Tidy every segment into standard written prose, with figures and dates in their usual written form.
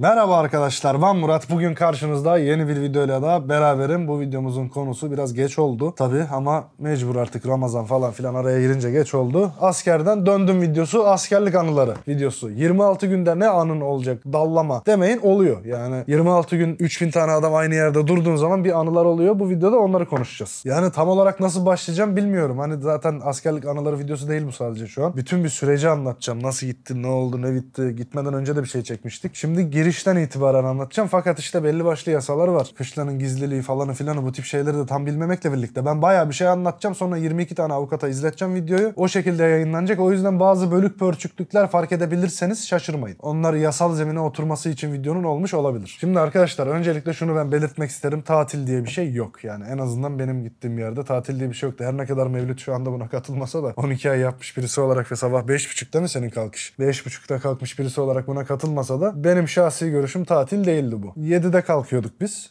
Merhaba arkadaşlar, Van Murat. Bugün karşınızda yeni bir videoyla da beraberim. Bu videomuzun konusu biraz geç oldu tabii ama mecbur artık, Ramazan falan filan araya girince geç oldu. Askerden döndüm videosu, askerlik anıları videosu. 26 günde ne anın olacak, dallama demeyin, oluyor. Yani 26 gün 3000 tane adam aynı yerde durduğun zaman bir anılar oluyor. Bu videoda onları konuşacağız. Yani tam olarak nasıl başlayacağım bilmiyorum. Hani zaten askerlik anıları videosu değil bu sadece şu an. Bütün bir süreci anlatacağım. Nasıl gitti, ne oldu, ne bitti. Gitmeden önce de bir şey çekmiştik. Şimdi girişten itibaren anlatacağım fakat işte belli başlı yasalar var. Kışlanın gizliliği falanı filanı, bu tip şeyleri de tam bilmemekle birlikte ben bayağı bir şey anlatacağım. Sonra 22 tane avukata izleteceğim videoyu. O şekilde yayınlanacak. O yüzden bazı bölük pörçüklükler fark edebilirseniz şaşırmayın. Onları yasal zemine oturması için videonun olmuş olabilir. Şimdi arkadaşlar öncelikle şunu ben belirtmek isterim. Tatil diye bir şey yok. Yani en azından benim gittiğim yerde tatil diye bir şey yoktu. Her ne kadar Mevlüt şu anda buna katılmasa da 12 ay yapmış birisi olarak ve sabah 5.30'da mı senin kalkış? 5.30'da kalkmış birisi olarak buna katılmasa da benim şahsi görüşüm tatil değildi bu. 7'de kalkıyorduk biz.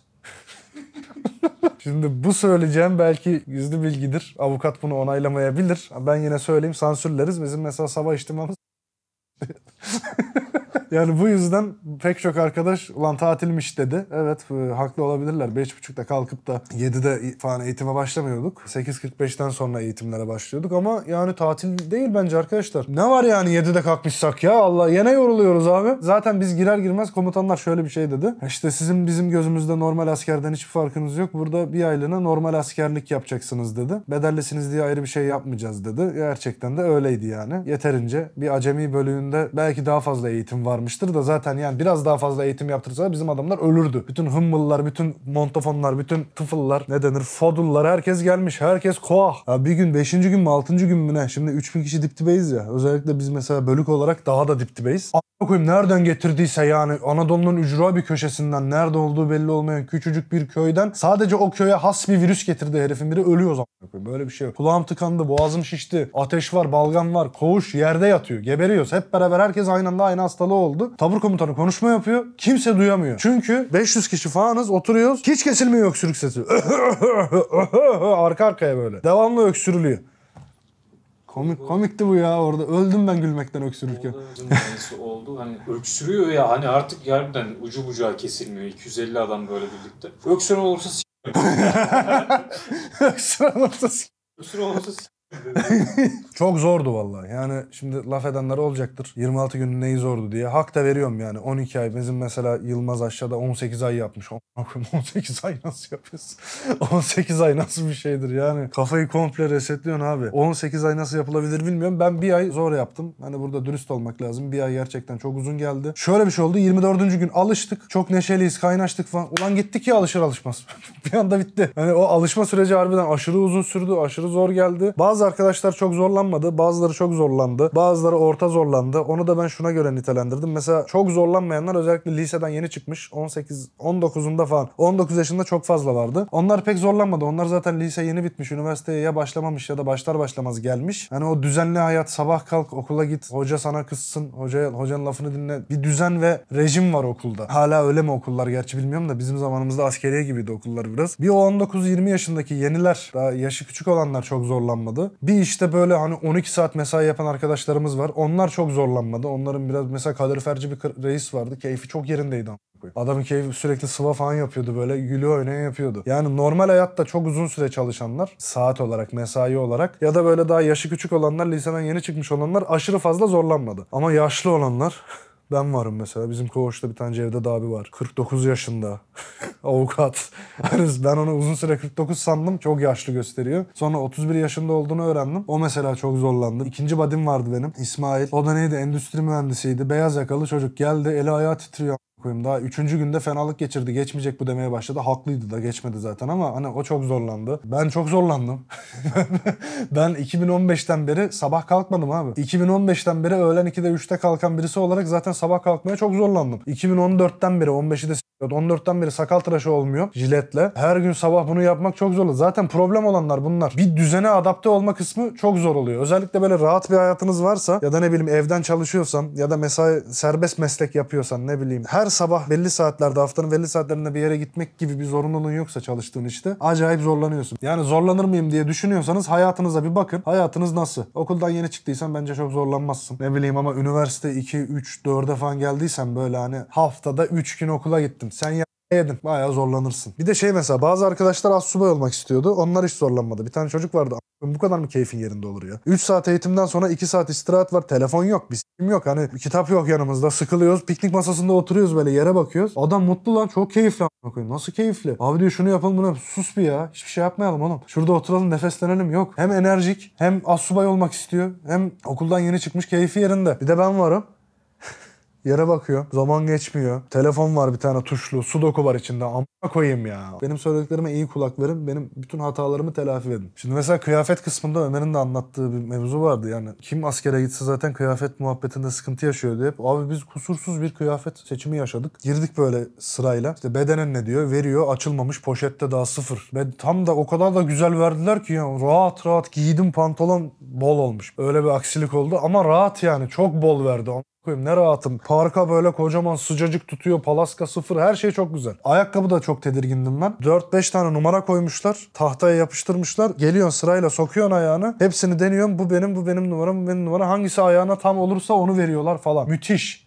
Şimdi bu söyleyeceğim belki gizli bilgidir. Avukat bunu onaylamayabilir. Ben yine söyleyeyim, sansürleriz. Bizim mesela sabah içtimamız... Yani bu yüzden pek çok arkadaş ulan tatilmiş dedi. Evet, haklı olabilirler. 5.30'da kalkıp da 7'de falan eğitime başlamıyorduk. 8.45'ten sonra eğitimlere başlıyorduk ama yani tatil değil bence arkadaşlar. Ne var yani 7'de kalkmışsak ya, Allah yine yoruluyoruz abi. Zaten biz girer girmez komutanlar şöyle bir şey dedi. İşte sizin bizim gözümüzde normal askerden hiçbir farkınız yok. Burada bir aylığına normal askerlik yapacaksınız dedi. Bedellisiniz diye ayrı bir şey yapmayacağız dedi. Gerçekten de öyleydi yani. Yeterince bir acemi bölüğünde belki daha fazla eğitim varmış da zaten yani biraz daha fazla eğitim yaptırsalar bizim adamlar ölürdü. Bütün hımmıllar, bütün montafonlar, bütün tıfıllar, ne denir, fodullar, herkes gelmiş. Herkes koah. Ya bir gün 5. gün mü 6. gün mü ne? Şimdi 3000 kişi diptibeyiz ya. Özellikle biz mesela bölük olarak daha da diptibeyiz. A**a koyayım nereden getirdiyse yani Anadolu'nun ücra bir köşesinden, nerede olduğu belli olmayan küçücük bir köyden sadece o köye has bir virüs getirdi herifin biri, ölüyor a**a. Böyle bir şey yok. Kulağım tıkandı, boğazım şişti, ateş var, balgam var, koğuş yerde yatıyor, geberiyoruz. Hep beraber herkes aynı anda aynı hastalığı oldu. Tabur komutanı konuşma yapıyor. Kimse duyamıyor. Çünkü 500 kişi falanız, oturuyoruz. Hiç kesilmiyor öksürük sesi. Arka arkaya böyle. Devamlı öksürülüyor. Komikti bu ya, orada öldüm ben gülmekten öksürürken. Oldu hani öksürüyor ya, hani artık yerden ucu bucağı kesilmiyor. 250 adam böyle birlikte. Öksüren olursa Öksüren olursa Çok zordu vallahi. Yani şimdi laf edenler olacaktır. 26 gün neyi zordu diye. Hak da veriyorum yani. 12 ay. Bizim mesela Yılmaz aşağıda 18 ay yapmış. 18 ay nasıl yapıyorsun? 18 ay nasıl bir şeydir yani? Kafayı komple resetliyorsun abi. 18 ay nasıl yapılabilir bilmiyorum. Ben bir ay zor yaptım. Hani burada dürüst olmak lazım. Bir ay gerçekten çok uzun geldi. Şöyle bir şey oldu. 24. gün alıştık. Çok neşeliyiz, kaynaştık falan. Ulan gittik ya alışır alışmaz. Bir anda bitti. Hani o alışma süreci harbiden aşırı uzun sürdü. Aşırı zor geldi. Bazı arkadaşlar çok zorlanmadı. Bazıları çok zorlandı. Bazıları orta zorlandı. Onu da ben şuna göre nitelendirdim. Mesela çok zorlanmayanlar özellikle liseden yeni çıkmış. 18-19'unda falan. 19 yaşında çok fazla vardı. Onlar pek zorlanmadı. Onlar zaten lise yeni bitmiş. Üniversiteye ya başlamamış ya da başlar başlamaz gelmiş. Hani o düzenli hayat, sabah kalk, okula git, hoca sana kızsın, hocanın lafını dinle. Bir düzen ve rejim var okulda. Hala öyle mi okullar gerçi bilmiyorum da bizim zamanımızda askeriye gibiydi okullar biraz. Bir o 19-20 yaşındaki yeniler, daha yaşı küçük olanlar çok zorlanmadı. Bir işte böyle hani 12 saat mesai yapan arkadaşlarımız var. Onlar çok zorlanmadı. Onların biraz mesela kaloriferci bir reis vardı. Keyfi çok yerindeydi. Adamın keyfi, sürekli sıva falan yapıyordu böyle. Gülü oynaya yapıyordu. Yani normal hayatta çok uzun süre çalışanlar, saat olarak, mesai olarak ya da böyle daha yaşı küçük olanlar, liseden yeni çıkmış olanlar aşırı fazla zorlanmadı. Ama yaşlı olanlar... Ben varım mesela. Bizim koğuşta bir tane Cevdet abi var. 49 yaşında. Avukat. Ben onu uzun süre 49 sandım. Çok yaşlı gösteriyor. Sonra 31 yaşında olduğunu öğrendim. O mesela çok zorlandı. İkinci badim vardı benim. İsmail. O da neydi? Endüstri mühendisiydi. Beyaz yakalı çocuk geldi. Eli ayağı titriyor. Daha 3. günde fenalık geçirdi. Geçmeyecek bu demeye başladı. Haklıydı da, geçmedi zaten ama hani o çok zorlandı. Ben çok zorlandım. Ben 2015'ten beri sabah kalkmadım abi. 2015'ten beri öğlen 2'de 3'te kalkan birisi olarak zaten sabah kalkmaya çok zorlandım. 2014'ten beri 15'i de 14'ten beri sakal tıraşı olmuyor jiletle. Her gün sabah bunu yapmak çok zor. Zaten problem olanlar bunlar. Bir düzene adapte olma kısmı çok zor oluyor. Özellikle böyle rahat bir hayatınız varsa ya da ne bileyim evden çalışıyorsan ya da mesai serbest meslek yapıyorsan ne bileyim her sabah belli saatlerde haftanın belli saatlerinde bir yere gitmek gibi bir zorunluluğun yoksa çalıştığın işte acayip zorlanıyorsun. Yani zorlanır mıyım diye düşünüyorsanız hayatınıza bir bakın. Hayatınız nasıl? Okuldan yeni çıktıysan bence çok zorlanmazsın. Ne bileyim ama üniversite 2, 3, 4'e falan geldiysen böyle hani haftada 3 gün okula gittim. Sen yedin. Bayağı zorlanırsın. Bir de şey mesela bazı arkadaşlar astsubay olmak istiyordu. Onlar hiç zorlanmadı. Bir tane çocuk vardı. Bu kadar mı keyfin yerinde olur ya? 3 saat eğitimden sonra 2 saat istirahat var. Telefon yok. Bir s**im yok. Hani kitap yok yanımızda. Sıkılıyoruz. Piknik masasında oturuyoruz böyle yere bakıyoruz. Adam mutlu lan. Çok keyifli. Nasıl keyifli? Abi diyor şunu yapalım buna. Sus bir ya. Hiçbir şey yapmayalım oğlum. Şurada oturalım nefeslenelim. Yok. Hem enerjik hem astsubay olmak istiyor. Hem okuldan yeni çıkmış keyfi yerinde. Bir de ben varım. Yere bakıyor. Zaman geçmiyor. Telefon var bir tane tuşlu. Sudoku var içinde. Amına koyayım ya. Benim söylediklerime iyi kulak verin. Benim bütün hatalarımı telafi edin. Şimdi mesela kıyafet kısmında Ömer'in de anlattığı bir mevzu vardı. Yani kim askere gitse zaten kıyafet muhabbetinde sıkıntı yaşıyordu hep. Abi biz kusursuz bir kıyafet seçimi yaşadık. Girdik böyle sırayla. İşte bedenen ne diyor? Veriyor. Açılmamış. Poşette daha sıfır. Ve tam da o kadar da güzel verdiler ki ya. Rahat rahat giydim pantolon bol olmuş. Öyle bir aksilik oldu. Ama rahat yani. Çok bol verdi. Ne rahatım. Parka böyle kocaman sıcacık tutuyor. Palaska sıfır. Her şey çok güzel. Ayakkabı da çok tedirgindim ben. 4-5 tane numara koymuşlar. Tahtaya yapıştırmışlar. Geliyorsun sırayla sokuyorsun ayağını. Hepsini deniyorsun. Bu benim numaram. Bu benim numara. Hangisi ayağına tam olursa onu veriyorlar falan. Müthiş.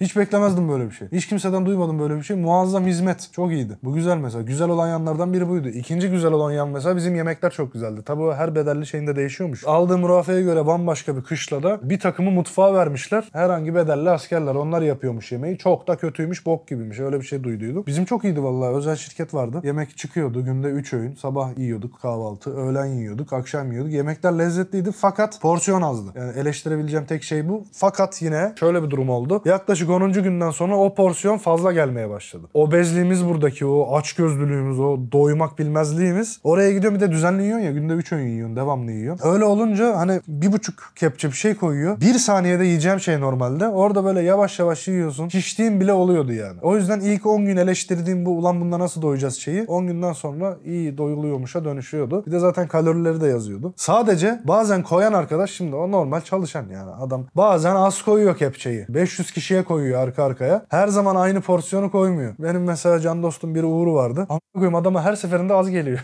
Hiç beklemezdim böyle bir şey. Hiç kimseden duymadım böyle bir şey. Muazzam hizmet. Çok iyiydi. Bu güzel mesela. Güzel olan yanlardan biri buydu. İkinci güzel olan yan mesela bizim yemekler çok güzeldi. Tabii o her bedelli şeyinde değişiyormuş. Aldığım hurafeye göre bambaşka bir kışlada bir takımı mutfağa vermişler. Herhangi bedelli askerler onlar yapıyormuş yemeği. Çok da kötüymüş, bok gibiymiş. Öyle bir şey duyduydum. Bizim çok iyiydi vallahi. Özel şirket vardı. Yemek çıkıyordu. Günde 3 öğün. Sabah yiyorduk kahvaltı. Öğlen yiyorduk. Akşam yiyorduk. Yemekler lezzetliydi fakat porsiyon azdı. Yani eleştirebileceğim tek şey bu. Fakat yine şöyle bir durum oldu. Yaklaşık 10. günden sonra o porsiyon fazla gelmeye başladı. Obezliğimiz buradaki o açgözlülüğümüz, o doymak bilmezliğimiz oraya gidiyor. Bir de düzenli yiyorsun ya, günde 3 öğün yiyorsun, devamlı yiyorsun. Öyle olunca hani 1,5 kepçe bir şey koyuyor. 1 saniyede yiyeceğim şey normalde. Orada böyle yavaş yavaş yiyorsun. Şiştiğim bile oluyordu yani. O yüzden ilk 10 gün eleştirdiğim bu ulan bunda nasıl doyacağız şeyi 10 günden sonra iyi doyuluyormuş'a dönüşüyordu. Bir de zaten kalorileri de yazıyordu. Sadece bazen koyan arkadaş şimdi o normal çalışan yani adam bazen az koyuyor kepçeyi. 500 kişiye koyuyor arka arkaya. Her zaman aynı porsiyonu koymuyor. Benim mesela can dostum biri Uğur vardı. Koyayım adama her seferinde az geliyor.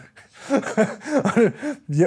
Hani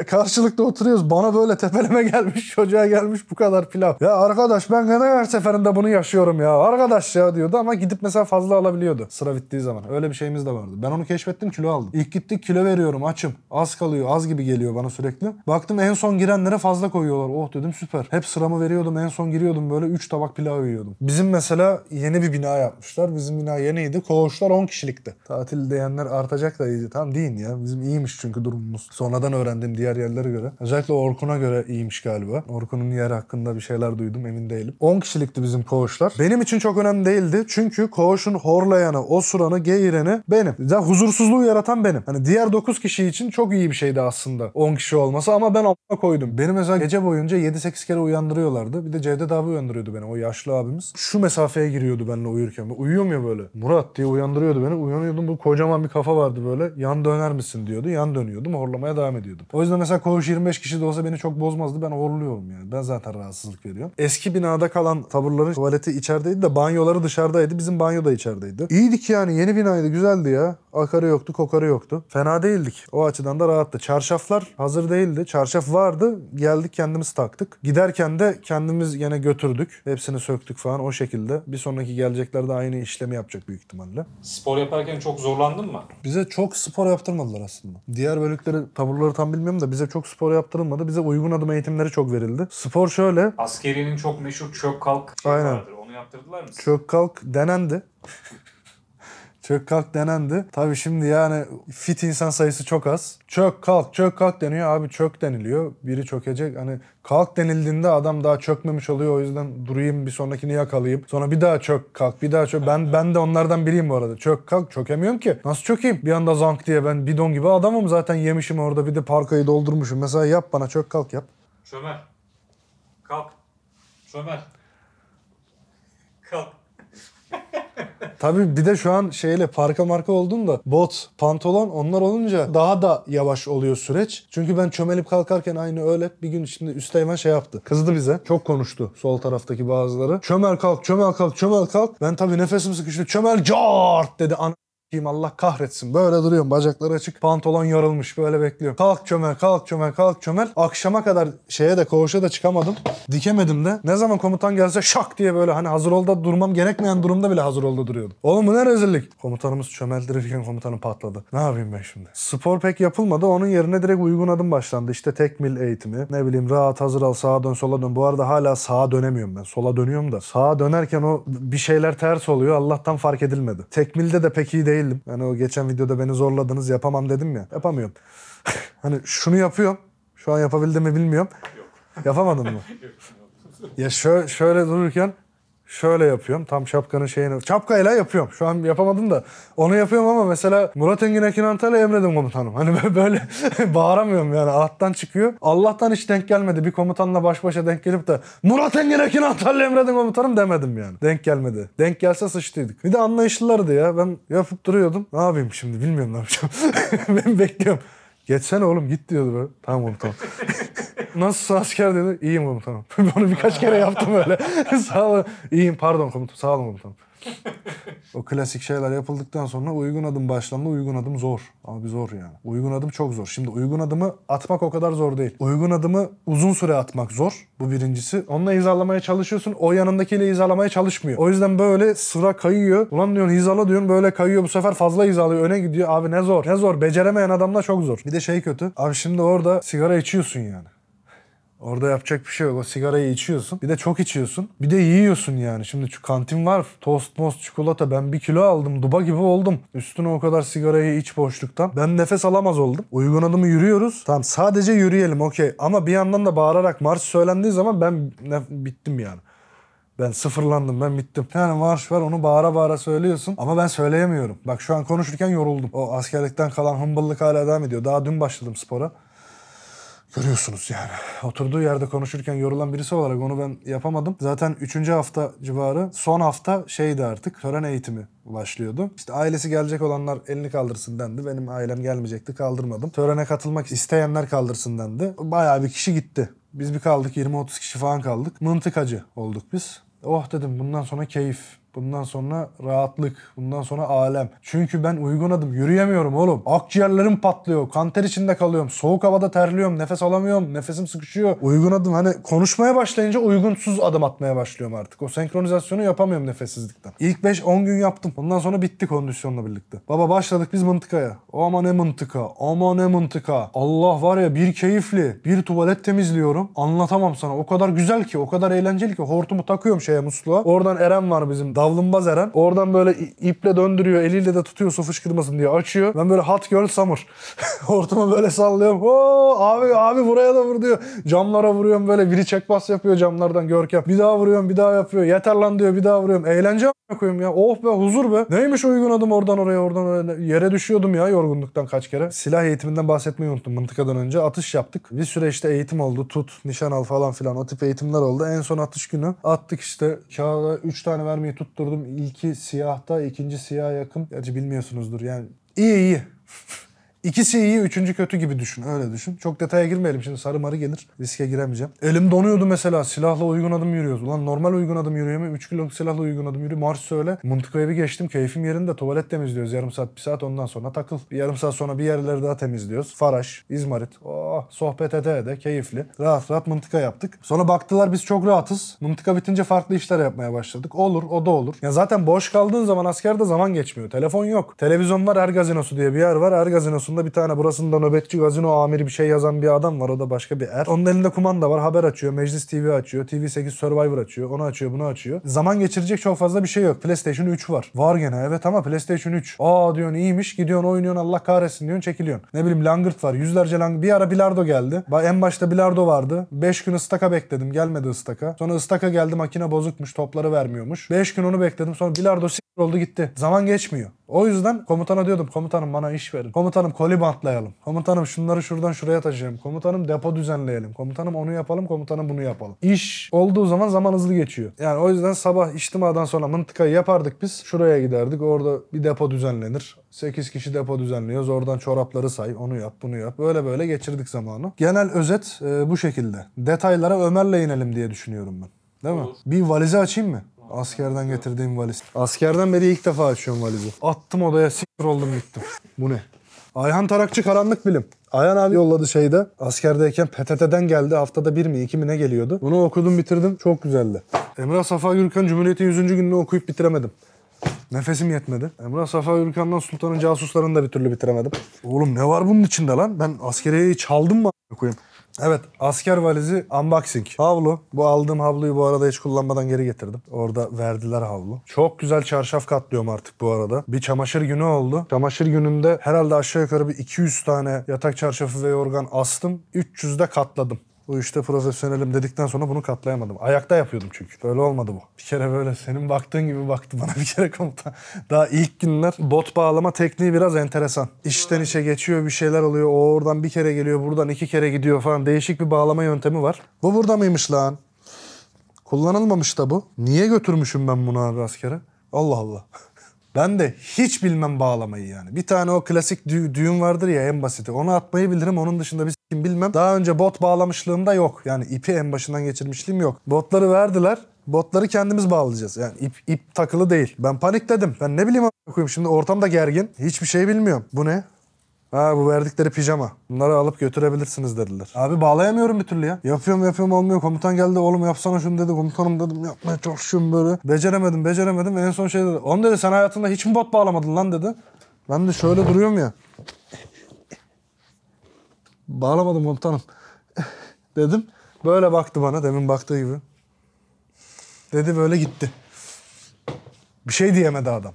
karşılıklı oturuyoruz. Bana böyle tepeleme gelmiş, çocuğa gelmiş bu kadar pilav. Ya arkadaş ben gene her seferinde bunu yaşıyorum ya. Arkadaş ya diyordu ama gidip mesela fazla alabiliyordu sıra bittiği zaman. Öyle bir şeyimiz de vardı. Ben onu keşfettim, kilo aldım. İlk gittik kilo veriyorum, açım. Az kalıyor, az gibi geliyor bana sürekli. Baktım en son girenlere fazla koyuyorlar. Oh dedim süper. Hep sıramı veriyordum, en son giriyordum böyle 3 tabak pilav yiyordum. Bizim mesela yeni bir bina yapmışlar. Bizim bina yeniydi. Koğuşlar 10 kişilikti. Tatil diyenler artacak da iyice. Tamam deyin ya. Bizim iyiymiş çünkü durumumuz. Sonradan öğrendim diğer yerlere göre. Özellikle Orkun'a göre iyiymiş galiba. Orkun'un yeri hakkında bir şeyler duydum, emin değilim. 10 kişilikti bizim koğuşlar. Benim için çok önemli değildi. Çünkü koğuşun horlayanı, osuranı, geğireni benim. Ya huzursuzluğu yaratan benim. Hani diğer 9 kişi için çok iyi bir şeydi aslında 10 kişi olması ama ben a**a koydum. Beni mesela gece boyunca 7-8 kere uyandırıyorlardı. Bir de Cevdet abi uyandırıyordu beni. O yaşlı abimiz. Şu mesafeye giriyordu benimle uyurken. Uyuyor mu böyle? Murat diye uyandırıyordu beni. Uyanıyordum. Bu kocaman bir kafa vardı böyle. Yan döner misin diyordu. Yan dönüyordum. Horlamaya devam ediyordum. O yüzden mesela koğuş 25 kişi de olsa beni çok bozmazdı. Ben horluyorum yani. Ben zaten rahatsızlık veriyorum. Eski binada kalan taburların tuvaleti içerideydi de banyoları dışarıdaydı. Bizim banyo da içerideydi. İyiydik yani. Yeni binaydı. Güzeldi ya. Akarı yoktu, kokarı yoktu. Fena değildik. O açıdan da rahattı. Çarşaflar hazır değildi. Çarşaf vardı. Geldik kendimiz taktık. Giderken de kendimiz yine götürdük. Hepsini söktük falan o şekilde. Bir sonraki geleceklerde aynı işlemi yapacak büyük ihtimalle. Spor yaparken çok zorlandın mı? Bize çok spor yaptırmadılar aslında. Diğer bölükleri, taburları tam bilmiyorum da bize çok spor yaptırılmadı. Bize uygun adım eğitimleri çok verildi. Spor şöyle. Askeriyenin çok meşhur çök kalk şey vardır. Onu yaptırdılar mı? Çök kalk denendi. Çök kalk denendi. Tabii şimdi yani fit insan sayısı çok az. Çök kalk deniyor. Abi çök deniliyor. Biri çökecek. Hani kalk denildiğinde adam daha çökmemiş oluyor. O yüzden durayım bir sonrakini yakalayayım. Sonra bir daha çök kalk, bir daha çök. Ben de onlardan biriyim bu arada. Çök kalk çökemiyorum ki. Nasıl çökeyim? Bir anda zank diye ben bidon gibi adamım zaten yemişim orada. Bir de parkayı doldurmuşum. Mesela yap bana çök kalk yap. Çömer. Kalk. Çömer. Kalk. Tabii bir de şu an şeyle parka marka oldum da bot, pantolon onlar olunca daha da yavaş oluyor süreç. Çünkü ben çömelip kalkarken aynı öyle bir gün içinde üsteğmen şey yaptı. Kızdı bize. Çok konuştu sol taraftaki bazıları. Çömel kalk, çömel kalk, çömel kalk. Ben tabii nefesim sıkıştı. Çömel cart dedi. Allah kahretsin. Böyle duruyorum. Bacakları açık. Pantolon yarılmış. Böyle bekliyorum. Kalk çömel, kalk çömel, kalk çömel. Akşama kadar şeye de koğuşa da çıkamadım. Dikemedim de. Ne zaman komutan gelse şak diye böyle hani hazır olda durmam gerekmeyen durumda bile hazır olda duruyordum. Oğlum bu ne rezillik? Komutanımız çömeldirirken komutanım patladı. Ne yapayım ben şimdi? Spor pek yapılmadı. Onun yerine direkt uygun adım başlandı. İşte tekmil eğitimi. Ne bileyim rahat hazır al. Sağa dön, sola dön. Bu arada hala sağa dönemiyorum ben. Sola dönüyorum da. Sağa dönerken o bir şeyler ters oluyor. Allah'tan fark edilmedi. Tekmilde de pek iyi değil. Yani o geçen videoda beni zorladınız yapamam dedim ya. Yapamıyorum. Hani şunu yapıyorum. Şu an yapabildim mi bilmiyorum. Yok. Yapamadın mı? Ya şöyle dururken şöyle yapıyorum. Tam şapkanın şeyini. Şapkayla yapıyorum. Şu an yapamadım da. Onu yapıyorum ama mesela Murat Engin Ekin Antal'a emredim komutanım. Hani böyle bağıramıyorum yani. Alttan çıkıyor. Allah'tan hiç denk gelmedi. Bir komutanla baş başa denk gelip de Murat Engin Ekin Antal'a emredim komutanım demedim yani. Denk gelmedi. Denk gelse sıçtıydık. Bir de anlayışlılardı ya. Ben yapıp duruyordum. Ne yapayım şimdi? Bilmiyorum ne yapacağım. Ben bekliyorum. Geçsene oğlum git diyordu böyle. Tamam komutanım. Nasılsın asker dedi. İyiyim komutanım. Onu birkaç kere yaptım öyle. Sağ olun. İyiyim pardon komutanım. Sağ olun komutanım. O klasik şeyler yapıldıktan sonra uygun adım başlandı. Uygun adım zor. Abi zor yani. Uygun adım çok zor. Şimdi uygun adımı atmak o kadar zor değil. Uygun adımı uzun süre atmak zor. Bu birincisi. Onunla hizalamaya çalışıyorsun. O yanındakiyle hizalamaya çalışmıyor. O yüzden böyle sıra kayıyor. Ulan diyorsun hizala diyorsun. Böyle kayıyor. Bu sefer fazla hizalıyor. Öne gidiyor. Abi ne zor. Ne zor. Beceremeyen adamla çok zor. Bir de şey kötü. Abi şimdi orada sigara içiyorsun yani. Orada yapacak bir şey yok. O sigarayı içiyorsun. Bir de çok içiyorsun. Bir de yiyorsun yani. Şimdi şu kantin var. Tost, most, çikolata. Ben 1 kilo aldım. Duba gibi oldum. Üstüne o kadar sigarayı iç boşluktan. Ben nefes alamaz oldum. Uygun adımı yürüyoruz. Tamam sadece yürüyelim okey. Ama bir yandan da bağırarak marş söylendiği zaman ben bittim yani. Ben sıfırlandım, ben bittim. Yani marş var, onu bağıra bağıra söylüyorsun. Ama ben söyleyemiyorum. Bak şu an konuşurken yoruldum. O askerlikten kalan hımbıllık hala devam ediyor. Daha dün başladım spora. Görüyorsunuz yani. Oturduğu yerde konuşurken yorulan birisi olarak onu ben yapamadım. Zaten 3. hafta civarı son hafta şeydi artık tören eğitimi başlıyordu. İşte ailesi gelecek olanlar elini kaldırsın dendi. Benim ailem gelmeyecekti kaldırmadım. Törene katılmak isteyenler kaldırsın dendi. Bayağı bir kişi gitti. Biz bir kaldık 20-30 kişi falan kaldık. Mıntıkacı olduk biz. Oh dedim bundan sonra keyif. Bundan sonra rahatlık, bundan sonra alem. Çünkü ben uygun adım yürüyemiyorum oğlum. Akciğerlerim patlıyor, kanter içinde kalıyorum. Soğuk havada terliyorum, nefes alamıyorum, nefesim sıkışıyor. Uygun adım hani konuşmaya başlayınca uygunsuz adım atmaya başlıyorum artık. O senkronizasyonu yapamıyorum nefessizlikten. İlk 5-10 gün yaptım. Ondan sonra bitti kondisyonla birlikte. Baba başladık biz mıntıkaya. Ama ne mıntıka, ama ne mıntıka. Allah var ya bir keyifli, bir tuvalet temizliyorum. Anlatamam sana. O kadar güzel ki, o kadar eğlenceli ki. Hortumu takıyorum şeye musluğa. Oradan Eren var bizim. Avlumbaz Eren. Oradan böyle iple döndürüyor. Eliyle de tutuyor su fışkırmasın diye açıyor. Ben böyle hot girl summer. Hortumu böyle sallıyorum. Oo, abi buraya da vur diyor. Camlara vuruyorum böyle. Biri çek bas yapıyor camlardan Görkem. Bir daha vuruyorum bir daha yapıyor. Yeter lan diyor bir daha vuruyorum. Eğlence a**a koyayım ya. Oh be huzur be. Neymiş uygun adım oradan oraya oradan oraya. Yere düşüyordum ya yorgunluktan kaç kere. Silah eğitiminden bahsetmeyi unuttum mıntıkadan önce. Atış yaptık. Bir süre işte eğitim oldu. Tut, nişan al falan filan. O tip eğitimler oldu. En son atış günü attık işte. Kağıda 3 tane vermeyi tut. Durdum. İlki siyahta, ikinci siyaha yakın. Gerçi bilmiyorsunuzdur yani. İyi iyi. İkisi iyi, üçüncü kötü gibi düşün. Öyle düşün. Çok detaya girmeyelim şimdi sarı marı gelir. Riske giremeyeceğim. Elim donuyordu mesela. Silahla uygun adım yürüyoruz. Ulan normal uygun adım yürüyemiyorum. 3 kiloluk silahla uygun adım yürü. Marş söyle. Mıntıkaya bir geçtim. Keyfim yerinde. Tuvalet temizliyoruz. Yarım saat, bir saat ondan sonra takıl. Bir yarım saat sonra bir yerleri daha temizliyoruz. Faraş, İzmarit. Oh, sohbet ede keyifli. Rahat rahat mıntıka yaptık. Sonra baktılar biz çok rahatız. Mıntıka bitince farklı işler yapmaya başladık. Olur, o da olur. Ya zaten boş kaldığın zaman askerde zaman geçmiyor. Telefon yok. Televizyon var. Er Gazinosu diye bir yer var. Er Gazinosu bir tane burasında nöbetçi gazino amiri bir şey yazan bir adam var. O da başka bir er. Onun elinde kumanda var. Haber açıyor. Meclis TV açıyor. TV8 Survivor açıyor. Onu açıyor. Bunu açıyor. Zaman geçirecek çok fazla bir şey yok. PlayStation 3 var. Var gene evet ama PlayStation 3. Aa diyorsun iyiymiş. Gidiyorsun oynuyorsun Allah kahretsin diyorsun çekiliyorsun. Ne bileyim langırt var. Yüzlerce langırt. Bir ara bilardo geldi. En başta bilardo vardı. 5 gün ıstaka bekledim. Gelmedi ıstaka. Sonra ıstaka geldi makine bozukmuş. Topları vermiyormuş. 5 gün onu bekledim. Sonra bilardo oldu gitti. Zaman geçmiyor. O yüzden komutana diyordum, komutanım bana iş verin. Komutanım koli bantlayalım. Komutanım şunları şuradan şuraya taşıyalım. Komutanım depo düzenleyelim. Komutanım onu yapalım, komutanım bunu yapalım. İş olduğu zaman zaman hızlı geçiyor. Yani o yüzden sabah içtimadan sonra mıntıkayı yapardık biz. Şuraya giderdik, orada bir depo düzenlenir. 8 kişi depo düzenliyoruz. Oradan çorapları say, onu yap, bunu yap. Böyle böyle geçirdik zamanı. Genel özet bu şekilde. Detaylara Ömer'le inelim diye düşünüyorum ben. Değil mi? Olur. Bir valizi açayım mı? Askerden getirdiğim valiz. Askerden beri ilk defa açıyorum valizi. Attım odaya, s**r oldum gittim. Bu ne? Ayhan Tarakçı karanlık bilim. Ayhan abi yolladı şeyde. Askerdeyken PTT'den geldi. Haftada 1 mi 2 mi ne geliyordu. Bunu okudum, bitirdim. Çok güzeldi. Emrah Safa Yürkan Cumhuriyet'in 100. gününü okuyup bitiremedim. Nefesim yetmedi. Emrah Safa Yürkan'dan Sultan'ın casuslarını da bir türlü bitiremedim. Oğlum ne var bunun içinde lan? Ben askeriyeyi çaldım mı koyayım? Evet, asker valizi unboxing. Havlu. Bu aldığım havluyu bu arada hiç kullanmadan geri getirdim. Orada verdiler havlu. Çok güzel çarşaf katlıyorum artık bu arada. Bir çamaşır günü oldu. Çamaşır gününde herhalde aşağı yukarı bir 200 tane yatak çarşafı ve yorgan astım. 300'de katladım. Bu işte profesyonelim dedikten sonra bunu katlayamadım. Ayakta yapıyordum çünkü. Böyle olmadı bu. Bir kere böyle senin baktığın gibi baktı bana bir kere komutan. Daha ilk günler bot bağlama tekniği biraz enteresan. İşten işe geçiyor, bir şeyler oluyor. O oradan bir kere geliyor, buradan 2 kere gidiyor falan. Değişik bir bağlama yöntemi var. Bu burada mıymış lan? Kullanılmamış da bu. Niye götürmüşüm ben bunu abi askere? Allah Allah. Ben de hiç bilmem bağlamayı yani. Bir tane o klasik düğün vardır ya, en basiti. Onu atmayı bilirim, onun dışında bir s**im bilmem. Daha önce bot bağlamışlığım da yok. Yani ipi en başından geçirmişliğim yok. Botları verdiler. Botları kendimiz bağlayacağız. Yani ip takılı değil. Ben panikledim. Ben ne bileyim a**ayım. Şimdi ortam da gergin. Hiçbir şey bilmiyorum. Bu ne? Ha, bu verdikleri pijama. Bunları alıp götürebilirsiniz dediler. Abi bağlayamıyorum bir türlü ya. Yapıyorum olmuyor. Komutan geldi, oğlum yapsana şunu dedi. Komutanım dedim yapmaya çalışıyorum böyle. Beceremedim. En son şey dedi. Oğlum dedi sen hayatında hiç mi bot bağlamadın lan dedi. Ben de şöyle duruyorum ya. Bağlamadım komutanım. Dedim. Böyle baktı bana demin baktığı gibi. Dedi böyle gitti. Bir şey diyemedi adam.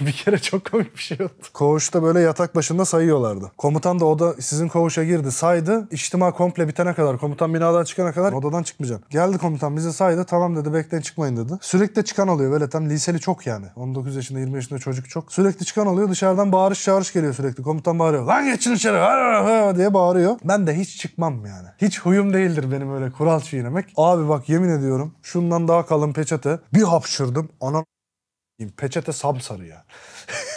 Bir kere çok komik bir şey oldu. Koğuşta böyle yatak başında sayıyorlardı. Komutan da oda sizin koğuşa girdi, saydı. İçtima komple bitene kadar, komutan binadan çıkana kadar odadan çıkmayacak. Geldi komutan bize saydı, tamam dedi bekleyin çıkmayın dedi. Sürekli çıkan oluyor böyle, tam liseli çok yani. 19 yaşında 20 yaşında çocuk çok. Sürekli çıkan oluyor, dışarıdan bağırış çağırış geliyor sürekli. Komutan bağırıyor lan geçin içeri diye bağırıyor. Ben de hiç çıkmam yani. Hiç huyum değildir benim öyle kural çiğnemek. Abi bak yemin ediyorum şundan daha kalın peçete bir hapşırdım. Anam. Peçete sapsarı ya.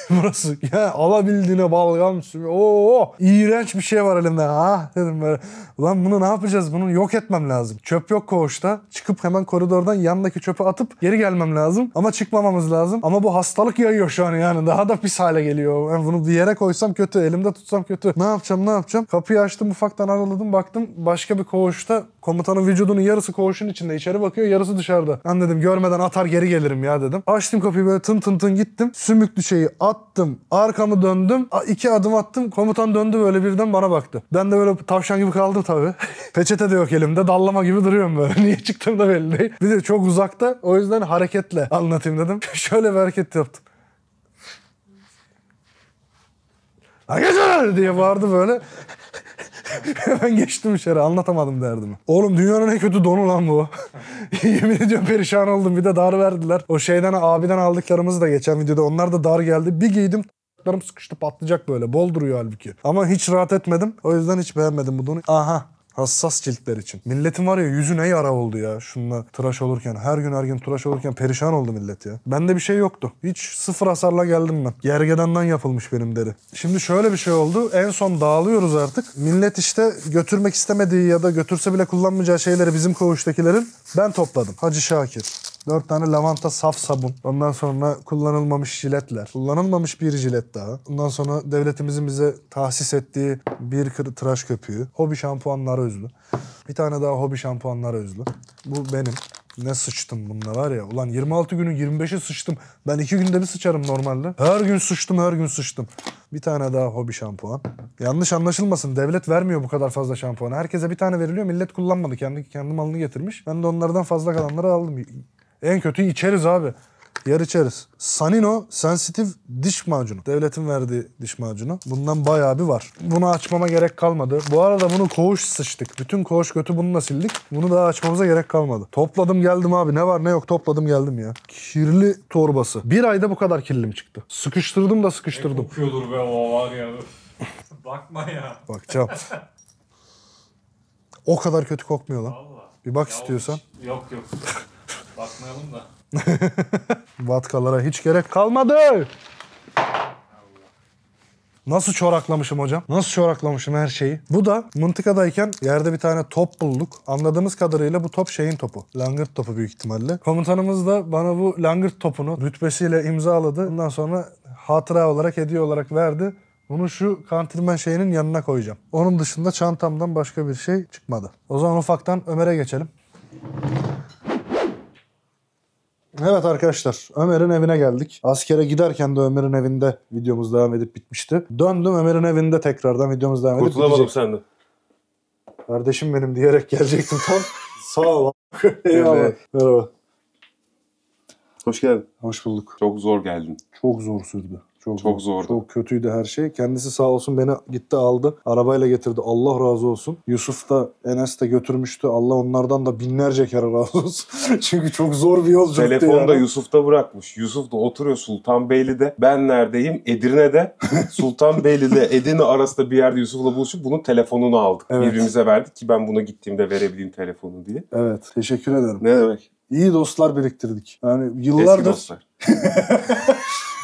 Burası ya alabildiğine balgam sürüyor. Oo, iğrenç bir şey var elimde. Ha dedim böyle. Ulan bunu ne yapacağız? Bunu yok etmem lazım. Çöp yok koğuşta. Çıkıp hemen koridordan yandaki çöpe atıp geri gelmem lazım. Ama çıkmamamız lazım. Ama bu hastalık yayıyor şu an yani. Daha da pis hale geliyor. Yani bunu bir yere koysam kötü. Elimde tutsam kötü. Ne yapacağım? Kapıyı açtım, ufaktan araladım, baktım. Başka bir koğuşta komutanın vücudunun yarısı koğuşun içinde. İçeri bakıyor, yarısı dışarıda. Ben dedim görmeden atar geri gelirim ya dedim. Açtım kapıyı böyle tın gittim. Sümüklü şeyi attım, arkamı döndüm, 2 adım attım, komutan döndü böyle birden bana baktı. Ben de böyle tavşan gibi kaldım tabii. Peçete de yok elimde, dallama gibi duruyorum böyle. Niye çıktığım da belli değil. Bir de çok uzakta, o yüzden hareketle anlatayım dedim. Şöyle bir hareket yaptım. Lan geçer diye bağırdı böyle. Ben geçtim içeri, anlatamadım derdimi. Oğlum dünyanın en kötü donu lan bu. Yemin ediyorum perişan oldum. Bir de dar verdiler. O şeyden, abiden aldıklarımız da geçen videoda, onlar da dar geldi. Bir giydim, t**larım sıkıştı, patlayacak böyle. Bol duruyor halbuki. Ama hiç rahat etmedim. O yüzden hiç beğenmedim bu donu. Aha. Hassas ciltler için. Milletin var ya yüzü ne yara oldu ya şununla tıraş olurken. Her gün tıraş olurken perişan oldu millet ya. Bende bir şey yoktu. Hiç sıfır hasarla geldim ben. Gergedandan yapılmış benim deri. Şimdi şöyle bir şey oldu. En son dağılıyoruz artık. Millet işte götürmek istemediği ya da götürse bile kullanmayacağı şeyleri bizim koğuştakilerin ben topladım. Hacı Şakir. 4 tane lavanta saf sabun. Ondan sonra kullanılmamış jiletler. Kullanılmamış bir jilet daha. Ondan sonra devletimizin bize tahsis ettiği bir tıraş köpüğü. Hobi şampuanları özlü. Bir tane daha hobi şampuanları özlü. Bu benim. Ne sıçtım bununla var ya. Ulan 26 günü 25'i sıçtım. Ben 2 günde bir sıçarım normalde. Her gün sıçtım. Bir tane daha hobi şampuan. Yanlış anlaşılmasın. Devlet vermiyor bu kadar fazla şampuanı. Herkese bir tane veriliyor. Millet kullanmadı. Kendi malını getirmiş. Ben de onlardan fazla kalanları aldım. En kötü içeriz abi. yer içeriz. Sanino sensitif diş macunu. Devletin verdiği diş macunu. Bundan bayağı bir var. Bunu açmama gerek kalmadı. Bu arada bunu koğuş sıçtık. Bütün koğuş götü bununla sildik. Bunu daha açmamıza gerek kalmadı. Topladım geldim abi. Ne var ne yok topladım geldim ya. Kirli torbası. Bir ayda bu kadar kirlim çıktı. Sıkıştırdım da sıkıştırdım. Ne kokuyordur be o var ya. Bakma ya. Bakacağım. O kadar kötü kokmuyor lan. Vallahi. Bir bak ya istiyorsan. Hiç... Yok yok. Bakmayalım da. Vatkalara hiç gerek kalmadı. Allah. Nasıl çoraklamışım hocam? Nasıl çoraklamışım her şeyi? Bu da mıntıkadayken yerde bir tane top bulduk. Anladığımız kadarıyla bu top şeyin topu. Langırt topu büyük ihtimalle. Komutanımız da bana bu langırt topunu rütbesiyle imzaladı. Ondan sonra hatıra olarak, hediye olarak verdi. Bunu şu kantirmen şeyinin yanına koyacağım. Onun dışında çantamdan başka bir şey çıkmadı. O zaman ufaktan Ömer'e geçelim. Evet arkadaşlar, Ömer'in evine geldik. Askere giderken de Ömer'in evinde videomuz devam edip bitmişti. Döndüm Ömer'in evinde tekrardan videomuz devam edip bitecek. Kurtulamadım sende. Kardeşim benim diyerek gelecektim tam. Sağ ol. Eyvallah. Merhaba. Hoş geldin. Hoş bulduk. Çok zor geldin. Çok zor sürdü. Çok zordu. Çok kötüydü her şey. Kendisi sağ olsun beni gitti aldı. Arabayla getirdi. Allah razı olsun. Yusuf da Enes de götürmüştü. Allah onlardan da binlerce kere razı olsun. Çünkü çok zor bir yolculuktu. Telefonu da Yusuf'ta bırakmış. Yusuf da oturuyor Sultanbeyli'de. Ben neredeyim? Edirne'de. Sultanbeyli'de Edirne arasında bir yerde Yusuf'la buluşup bunun telefonunu aldık. Evet. Birbirimize verdik ki ben buna gittiğimde verebileyim telefonu diye. Evet. Teşekkür ederim. Ne demek? İyi dostlar biriktirdik. Yani yıllardır... Eski dostlar.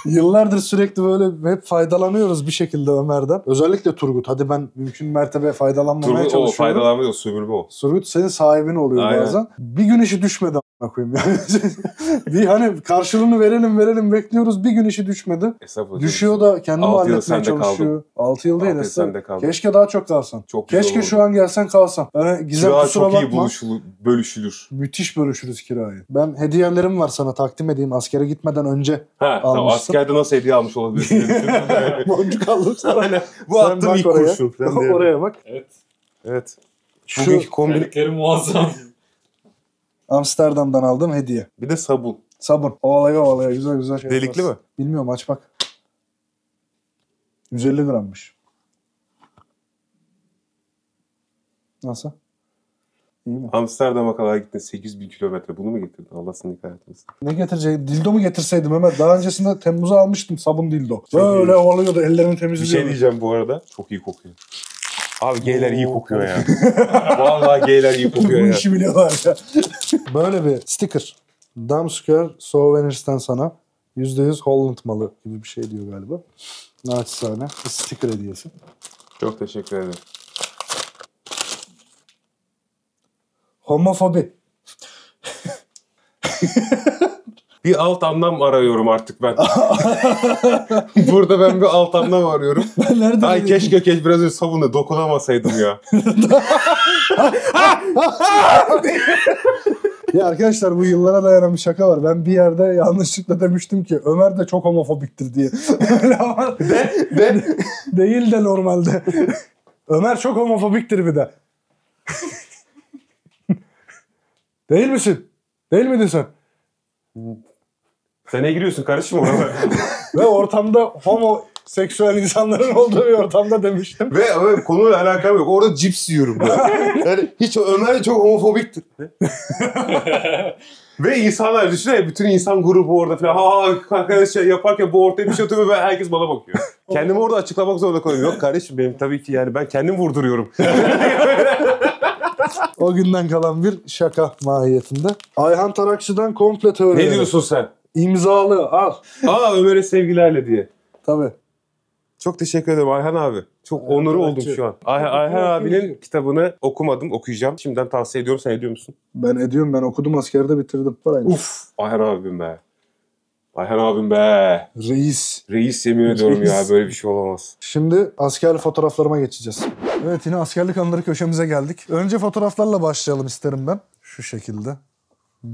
Yıllardır sürekli böyle hep faydalanıyoruz bir şekilde Ömer'den. Özellikle Turgut. Hadi ben mümkün mertebe faydalanmamaya Turgut çalışıyorum. Turgut o faydalanmıyor, sömürme o. Turgut senin sahibin oluyor. Aynen. Bazen. Bir gün işi düşmedi a**ına koyayım yani. Bir hani karşılığını verelim bekliyoruz. Bir gün işi düşmedi. Düşüyor da kendimi halletmeye çalışıyor. 6 yıl değil aslında. Keşke daha çok kalsan. Çok keşke şu an gelsen kalsan. Yani Gizem kusura bakma. Kira çok iyi bölüşülür. Müthiş bölüşürüz kirayı. Ben hediyelerim var sana takdim edeyim. Askere gitmeden önce almıştım. Askerde nasıl hediye almış olabilirsin? Boncuk aldım sana. Bu attığım ilk kurşun. Oraya bak. Evet. Evet. Şu bugünkü kombinlikleri muazzam. Amsterdam'dan aldığım hediye. Bir de sabun. Sabun. Ovalaya güzel güzel şey. Delikli mi? Bilmiyorum aç bak. 150 grammış. Nasıl? İyi mi? Amsterdam'a kadar gittin 8.000 kilometre. Bunu mu getirdin? Allah seni kahretmesin. Ne getireceğim? Dildo mu getirseydim Ömer? Daha öncesinde Temmuz'a almıştım sabun dildo. Böyle oluyordu ellerini temizliyordu. Bir şey diyeceğim bu arada. Çok iyi kokuyor. Abi geyler iyi kokuyor ya. Vallahi geyler iyi kokuyor ya. Bu işi biliyorlar ya. Böyle bir sticker. Damsker Souvenirs'ten sana %100 Holland malı gibi bir şey diyor galiba. Naçizane. Bir sticker hediyesi. Çok teşekkür ederim. Homofobi. Bir alt anlam arıyorum artık ben. Burada ben bir alt anlam arıyorum. Ben nereden ay keşke biraz önce sabunla dokunamasaydım ya. Ya arkadaşlar bu yıllara dayanan bir şaka var. Ben bir yerde yanlışlıkla demiştim ki Ömer de çok homofobiktir diye. Değil de normalde. Ömer çok homofobiktir bir de. Değil misin? Değil miydin sen? Sen ne giriyorsun kardeşim oraya? Ve ortamda homoseksüel insanların olduğu bir ortamda demiştim. Ve evet, konuyla alakam yok. Orada cips yiyorum ben. Yani hiç Ömer çok homofobiktir. Ve insanlar düşünün bütün insan grubu orada falan. Arkadaşlar yaparken bu ortaya bir şey atıyor ve herkes bana bakıyor. Kendimi orada açıklamak zorunda koyuyorum. Yok kardeşim benim tabii ki yani ben kendim vurduruyorum. O günden kalan bir şaka mahiyetinde. Ayhan Tarakçı'dan komple teori. Ne diyorsun sen? İmzalı al. Aa Ömer'e sevgilerle diye. Tabii. Çok teşekkür ederim Ayhan abi. Çok Ayhan onuru oldum şu an. Ayhan abinin kitabını okumadım, okuyacağım. Şimdiden tavsiye ediyorum. Sen ediyor musun? Ben ediyorum. Ben okudum askerde bitirdim. Parayla. Uf Ayhan abim be. Ayhan abim be. Reis. Reis yemin ediyorum ya böyle bir şey olamaz. Şimdi askerlik fotoğraflarıma geçeceğiz. Evet yine askerlik anıları köşemize geldik. Önce fotoğraflarla başlayalım isterim ben. Şu şekilde.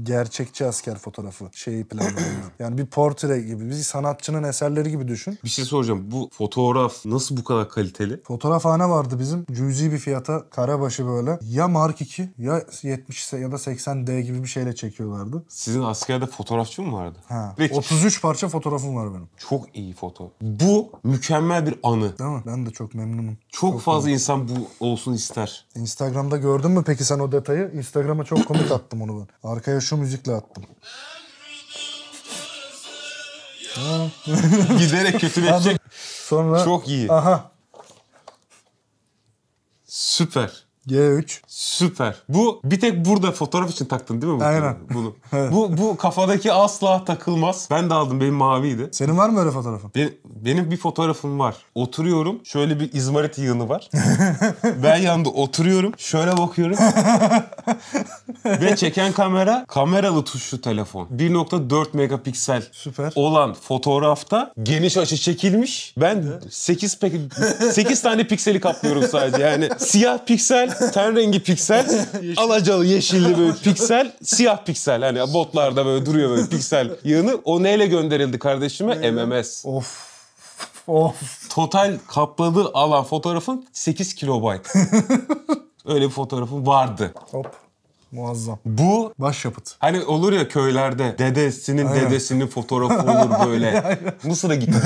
gerçekçi asker fotoğrafı şeyi planlıyorlar. Yani bir portre gibi, bir sanatçının eserleri gibi düşün. Bir şey soracağım. Bu fotoğraf nasıl bu kadar kaliteli? Fotoğrafhane vardı bizim. Cüzi bir fiyata karabaşı böyle. Ya Mark 2 ya 70 ya da 80D gibi bir şeyle çekiyorlardı. Sizin askerde fotoğrafçı mı vardı? Ha. Peki. 33 parça fotoğrafım var benim. Çok iyi foto. Bu mükemmel bir anı. Değil mi? Ben de çok memnunum. Çok fazla insan bu olsun ister. Instagram'da gördün mü peki sen o detayı? Instagram'a çok komik attım onu ben. Arkaya şu müzikle attım. Giderek kötüleşecek. Sonra... Çok iyi. Aha. Süper. G3. Süper. Bu bir tek burada fotoğraf için taktın değil mi? Aynen. Bunu. Evet. Bu kafadaki asla takılmaz. Ben de aldım. Benim maviydi. Senin var mı öyle fotoğrafın? Benim bir fotoğrafım var. Oturuyorum. Şöyle bir izmarit yığını var. Ben yanında oturuyorum. Şöyle bakıyorum. Ve çeken kamera kameralı tuşlu telefon. 1.4 megapiksel süper olan fotoğrafta geniş açı çekilmiş. Ben 8 tane pikseli kaplıyorum sadece. Yani siyah piksel, ten rengi piksel, alacalı yeşilli böyle piksel, siyah piksel. Hani botlarda böyle duruyor böyle piksel yığını. O neyle gönderildi kardeşime? MMS. Of. Of. Total kapladığı alan fotoğrafın 8 kilobayt. Öyle bir fotoğrafım vardı. Hop. Muazzam. Bu başyapıt. Hani olur ya köylerde dedesinin aynen dedesinin fotoğrafı olur böyle. Mısır'a gitmiş.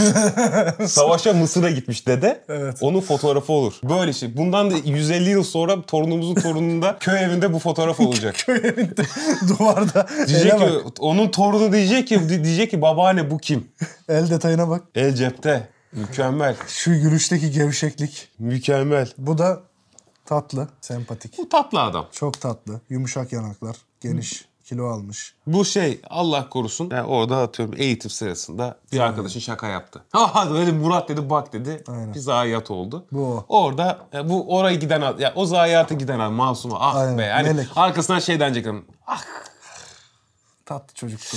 Savaşa Mısır'a gitmiş dede. Evet. Onun fotoğrafı olur. Böyle şey. Bundan da 150 yıl sonra torunumuzun torununda köy evinde bu fotoğraf olacak. Köy evinde duvarda. Diyecek ki, onun torunu diyecek ki babaanne bu kim? El detayına bak. El cepte. Mükemmel. Şu gülüşteki gevşeklik. Mükemmel. Bu da tatlı, sempatik. Bu tatlı adam. Çok tatlı. Yumuşak yanaklar, geniş, kilo almış. Bu şey Allah korusun. Yani orada atıyorum eğitim sırasında bir arkadaşın şaka yaptı. Ha dedi Murat dedi bak dedi. Aynen. Bir zayiat oldu. Bu o. Orada bu oraya giden yani o zayiatı giden adam masuma ah aynen be. Yani melek. Arkasından şey denecek adam. Ah. Tatlı çocuktu.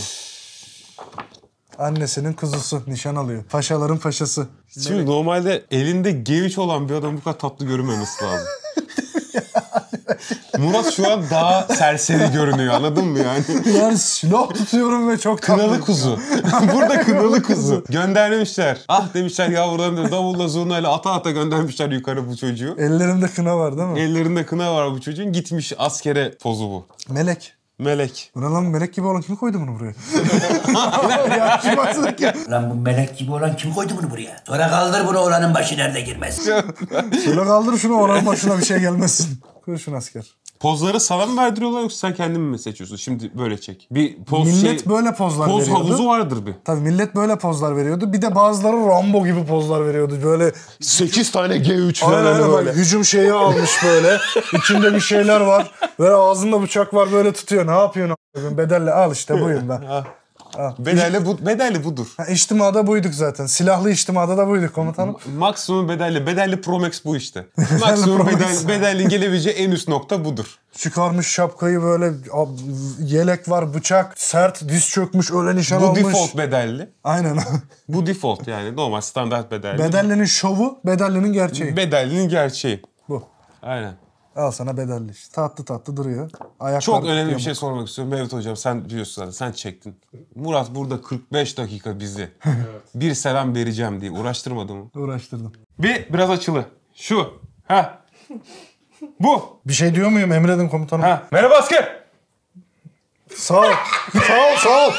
Annesinin kuzusu nişan alıyor. Paşaların paşası. Şimdi melek. Normalde elinde geviç olan bir adam bu kadar tatlı görünmemesi lazım. Murat şu an daha serseri görünüyor anladın mı yani? Yani silah tutuyorum ve çok tatlı. Kınalı kuzu. Burada kınalı kuzu. Göndermişler. Ah demişler yavrularım davulla zurnayla ata göndermişler yukarı bu çocuğu. Ellerinde kına var değil mi? Ellerinde kına var bu çocuğun. Gitmiş askere pozu bu. Melek. Melek. Buna lan melek gibi olan kim koydu bunu buraya? Ya, lan bu melek gibi olan kim koydu bunu buraya? Sonra kaldır bunu oranın başı nerede girmez. Sonra kaldır şunu oranın başına bir şey gelmesin. Koy şunu asker. Pozları sana mı verdiriyorlar yoksa sen kendin mi seçiyorsun? Şimdi böyle çek. Bir poz millet şey, böyle pozlar poz veriyordu. Poz havuzu vardır bir. Tabii millet böyle pozlar veriyordu. Bir de bazıları Rambo gibi pozlar veriyordu. Böyle 8 tane G3 aynen böyle. Hücum şeyi almış böyle. İçinde bir şeyler var. Böyle ağzında bıçak var böyle tutuyor. Ne yapıyorsun a**? Bedelle al işte buyum ben. Bedelli budur. Ha, içtimada buyduk zaten. Silahlı içtimada da buyduk komutanım. Maksimum bedelli. Bedelli Promex bu işte. Maksimum bedelli gelebileceği en üst nokta budur. Çıkarmış şapkayı böyle yelek var, bıçak, sert, diz çökmüş, öyle nişan almış. Bu default bedelli. Aynen. Bu default yani normal standart bedelli. Bedellinin şovu, bedellinin gerçeği. Bedellinin gerçeği. Bu. Aynen. Al sana bedelli işte. Tatlı tatlı duruyor. Ayaklar çok önemli yamuk. Bir şey sormak istiyorum. Mevlüt hocam sen biliyorsun zaten. Sen çektin. Murat burada 45 dakika bizi bir selam vereceğim diye uğraştırmadı mı? Uğraştırdım. Biraz açılı. Şu. Ha. Bu. Bir şey diyor muyum? Emredin komutanım. Ha. Merhaba asker. Sağ ol. Sağ ol, sağ ol.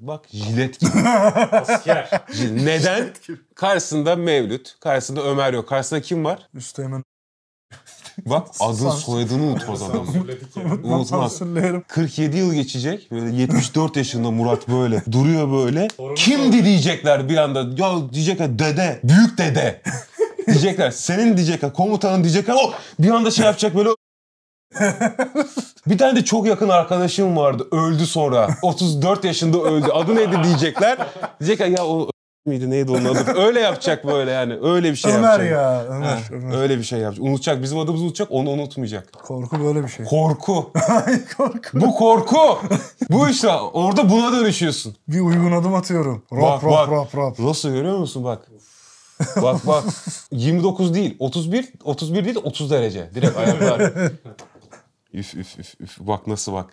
Bak jilet gibi. Asker. Neden? Karşısında Mevlüt. Karşısında Ömer yok. Karşısında kim var? Üsteğmen. Bak adını soyadını unutmaz adam. Unutmaz. 47 yıl geçecek. Böyle 74 yaşında Murat böyle. Duruyor böyle. Kimdi diyecekler bir anda. Ya diyecekler dede. Büyük dede. Diyecekler. Senin diyecekler. Komutanın diyecekler. Oh! Bir anda şey yapacak böyle. Bir tane de çok yakın arkadaşım vardı. Öldü sonra. 34 yaşında öldü. Adı neydi diyecekler. Diyecekler ya o miydi neydi onun adı? Öyle yapacak böyle yani. Öyle bir şey Ömer yapacak. Ya, Ömer ya. Ömer. Öyle bir şey yapacak. Unutacak. Bizim adımızı unutacak. Onu unutmayacak. Korku böyle bir şey. Korku. Korku. Bu korku. Bu işte. Orada buna dönüşüyorsun. Bir uygun adım atıyorum. Rap rap rap rap. Nasıl görüyor musun bak. Bak bak. 29 değil. 31. 31 değil 30 derece. Direkt ayaklar. Üf üf üf üf. Bak nasıl bak.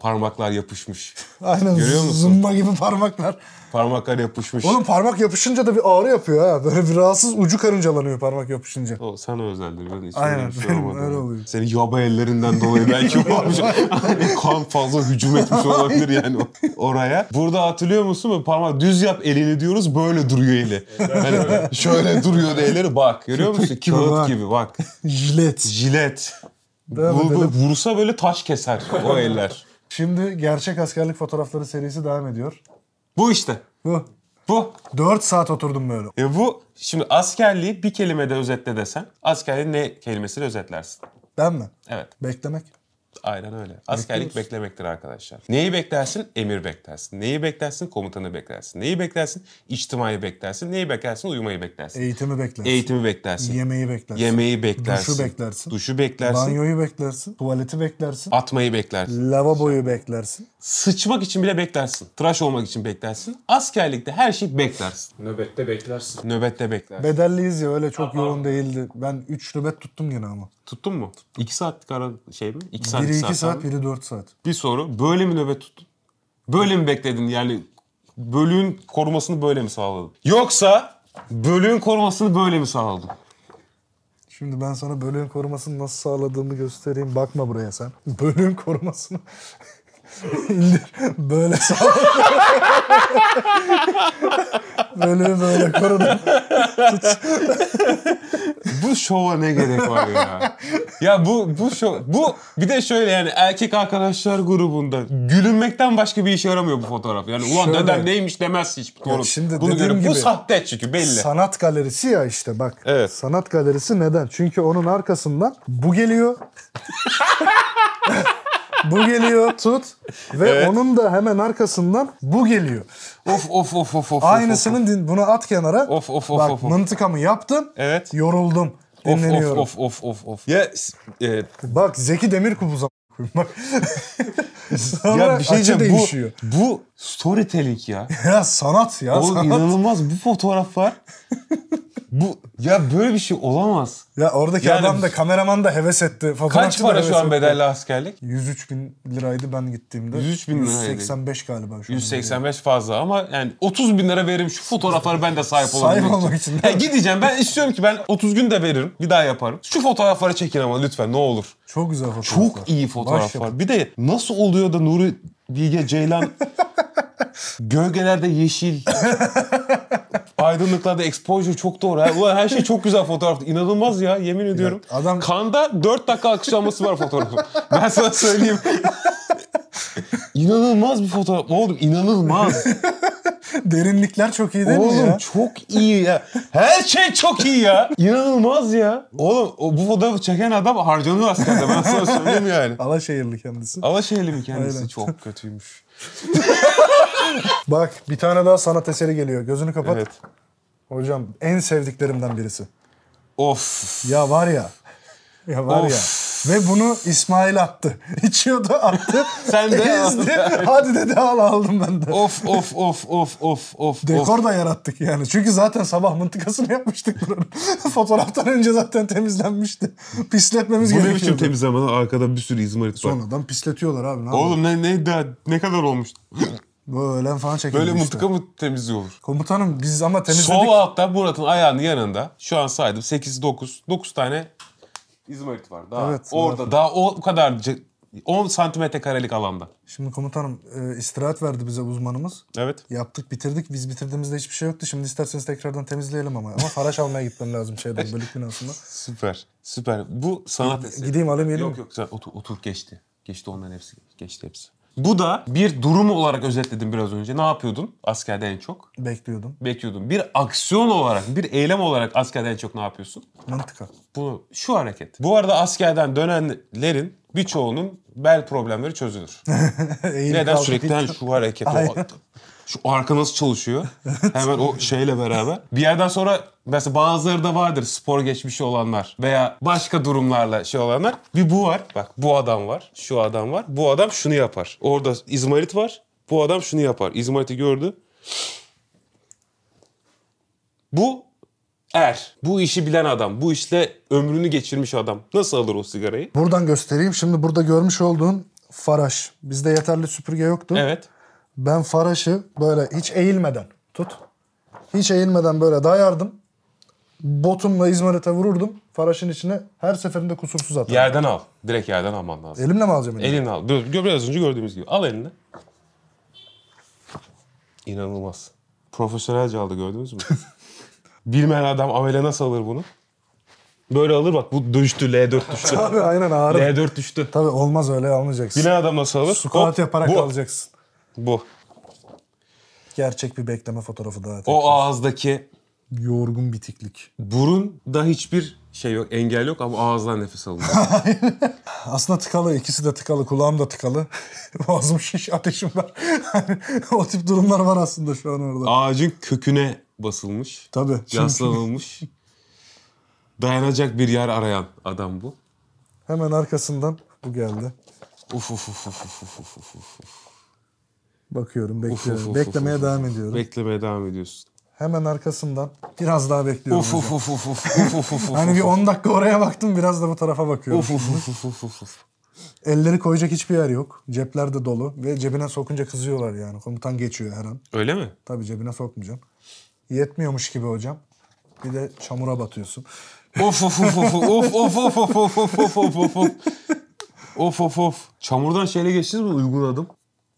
Parmaklar yapışmış. Aynen. Görüyor musun? Zımba gibi parmaklar. Parmaklar yapışmış. Oğlum parmak yapışınca da bir ağrı yapıyor ha. Böyle bir rahatsız, ucu karıncalanıyor parmak yapışınca. O sana özeldir. Ben hiç aynen, şey öyle oluyor. Seni yaba ellerinden dolayı belki olmuş. Kan fazla hücum etmiş olabilir yani oraya. Burada hatırlıyor musun? Böyle parmak düz yap elini diyoruz, böyle duruyor eli. Yani şöyle duruyor da elleri, bak. Görüyor musun? Kibrit gibi bak. Jilet. Jilet. Vursa böyle taş keser o eller. Şimdi gerçek askerlik fotoğrafları serisi devam ediyor. Bu işte. Bu. Bu. 4 saat oturdum böyle. Bu şimdi askerliği bir kelimede özetle desen, askerliği ne kelimesiyle özetlersin? Ben mi? Evet. Beklemek. Aynen öyle. Askerlik beklemektir arkadaşlar. Neyi beklersin? Emir beklersin. Neyi beklersin? Komutanı beklersin. Neyi beklersin? İçtimai beklersin. Neyi beklersin? Uyumayı beklersin. Eğitimi beklersin. Eğitimi beklersin. Yemeği beklersin. Yemeği beklersin. Duşu beklersin. Duşu beklersin. Banyoyu beklersin. Tuvaleti beklersin. Atmayı beklersin. Lavaboyu beklersin. Sıçmak için bile beklersin. Tıraş olmak için beklersin. Askerlikte her şey beklersin. Nöbette beklersin. Nöbette beklersin. Bedelliyiz ya, öyle çok yoğun değildi. Ben 3 nöbet tuttum yine ama. Tuttun mu? Tuttum. 2 saatlik ara şey mi? 2 saat. 2 saat, biri 4 saat. Bir soru. Böyle mi nöbet tuttun? Böyle mi bekledin? Yani bölüğün korumasını böyle mi sağladın? Yoksa bölüğün korumasını böyle mi sağladın? Şimdi ben sana bölüğün korumasını nasıl sağladığımı göstereyim. Bakma buraya sen. Bölüğün korumasını... böyle sağladım. Bölüğü böyle korudum. Bu şova ne gerek var ya? Ya bu şov... Bu bir de şöyle yani, erkek arkadaşlar grubunda gülünmekten başka bir işe yaramıyor bu fotoğraf. Yani ulan şöyle, dedem neymiş demez hiç. Şimdi bunu dediğim gibi, bu sahte çünkü belli. Sanat galerisi ya işte bak. Evet. Sanat galerisi neden? Çünkü onun arkasından bu geliyor. Bu geliyor, tut. Ve evet, onun da hemen arkasından bu geliyor. Of of of of of. Aynısının din, bunu at kenara. Of of of. Bak, of, of. Mıntıkamı yaptım. Evet. Yoruldum. Dinleniyorum. Of of of of of. Yes. Bak Zeki Demirkubuz'a bak. Ya bir şey diyeceğim, bu storytelling ya. Ya sanat ya. Oğlum, sanat. İnanılmaz bu fotoğraflar. Bu ya, böyle bir şey olamaz. Ya oradaki yani, adam da, kameraman da heves etti. Kaç para şu an bedelli askerlik? 103 bin liraydı ben gittiğimde. 103 bin liraydı. 185 galiba şu an. 185 fazla ama yani 30 bin lira veririm şu fotoğrafları ben de sahip olabilirim. Sahip olmak için. Ya gideceğim ben, istiyorum ki ben 30 gün de veririm, bir daha yaparım. Şu fotoğrafları çekin ama lütfen, ne olur. Çok güzel fotoğraflar. Çok iyi fotoğraflar. Bir de nasıl oluyor da Nuri Bilge Ceylan gölgelerde yeşil... Aydınlıklarda exposure çok doğru. Ulan her şey çok güzel fotoğraf. İnanılmaz ya, yemin ediyorum. Ya adam... Kanda 4 dakika alkışlanması var fotoğrafın. Ben sana söyleyeyim. İnanılmaz bir fotoğraf. Oğlum inanılmaz. Derinlikler çok iyi değil mi ya? Oğlum çok iyi ya. Her şey çok iyi ya. İnanılmaz ya. Oğlum bu fotoğrafı çeken adam harcanıyor askerde. Ben sana söyleyeyim yani. Alaşehirli kendisi. Alaşehirli mi kendisi? Aynen. Çok kötüymüş. Bak bir tane daha sanat eseri geliyor. Gözünü kapat. Evet. Hocam en sevdiklerimden birisi. Of. Ya var ya. Ya var of ya. Ve bunu İsmail attı. İçiyordu, attı. Sen de al. Hadi dedi, al, aldım ben de. Of of of of of of. Dekor da yarattık yani. Çünkü zaten sabah mıntıkasını yapmıştık buranın. Fotoğraftan önce zaten temizlenmişti. Pisletmemiz gerekiyordu. Bu ne biçim temizlenmeden, arkada bir sürü izmarit var. Sonradan pisletiyorlar abi. Ne oğlum ne kadar olmuş? Böyle falan çekildi. Böyle mıntıka işte mı temizliyorlar? Komutanım biz ama temizledik. Sol altta Murat'ın ayağının yanında şu an saydım 9 tane izmarit var. Daha evet, orada var. Daha o kadar 10 santimetre karelik alanda. Şimdi komutanım istirahat verdi bize uzmanımız. Evet. Yaptık, bitirdik. Biz bitirdiğimizde hiçbir şey yoktu. Şimdi isterseniz tekrardan temizleyelim ama. Ama faraş almaya gitmem lazım şeyden, bölük binasında. Süper. Süper. Bu sanat eseri. Gideyim alayım, yedim. Yok yok sen otur, geçti. Geçti onların hepsi. Geçti hepsi. Bu da bir durum olarak özetledim biraz önce. Ne yapıyordun askerde en çok? Bekliyordum. Bekliyordum. Bir aksiyon olarak, bir eylem olarak askerde en çok ne yapıyorsun? Mıntıka. Bu, şu hareket. Bu arada askerden dönenlerin birçoğunun bel problemleri çözülür. Neden sürekli şu hareket? Şu arka nasıl çalışıyor? Hemen o şeyle beraber. Bir yerden sonra mesela bazıları da vardır, spor geçmişi olanlar veya başka durumlarla şey olanlar. Bir bu var. Bak bu adam var. Şu adam var. Bu adam şunu yapar. Orada izmarit var. Bu adam şunu yapar. İzmariti gördü. Bu er. Bu işi bilen adam. Bu işle ömrünü geçirmiş adam. Nasıl alır o sigarayı? Buradan göstereyim. Şimdi burada görmüş olduğun faraş. Bizde yeterli süpürge yoktu. Evet. Ben faraşı böyle hiç eğilmeden tut. Hiç eğilmeden böyle dayardım. Botumla İzmir'e vururdum. Faraşın içine her seferinde kusursuz atardım. Yerden al. Direkt yerden alman lazım. Elimle mi alacağım? Elinle al. Biraz önce gördüğümüz gibi. Al elinle. İnanılmaz. Profesyonelce aldı, gördünüz mü? Bilmeyen adam amele nasıl alır bunu? Böyle alır bak, bu düştü, L4 düştü. Tabii aynen ağrı. L4 düştü. Tabii olmaz, öyle almayacaksın. Bilen adam nasıl alır? Squat yaparak alacaksın. Bu. Gerçek bir bekleme fotoğrafı daha. O ağızdaki yorgun bitiklik. Burunda hiçbir şey yok, engel yok ama ağızdan nefes alınıyor. Aslında tıkalı, ikisi de tıkalı, kulağım da tıkalı. Boğazım şiş, ateşim var. O tip durumlar var aslında şu an orada. Ağacın köküne basılmış, tabii, yaslanılmış. Dayanacak bir yer arayan adam bu. Hemen arkasından bu geldi. Bakıyorum, bekliyorum. Beklemeye devam ediyorum. Beklemeye devam ediyorsun. Hemen arkasından biraz daha bekliyorum. Hani bir 10 dakika oraya baktım, biraz da bu tarafa bakıyorum. Elleri koyacak hiçbir yer yok. Cepler de dolu ve cebine sokunca kızıyorlar yani. Komutan geçiyor her an. Öyle mi? Tabii cebine sokmayacağım. Yetmiyormuş gibi hocam. Bir de çamura batıyorsun. Çamurdan şeyle geçtiniz mi? Uygun adım.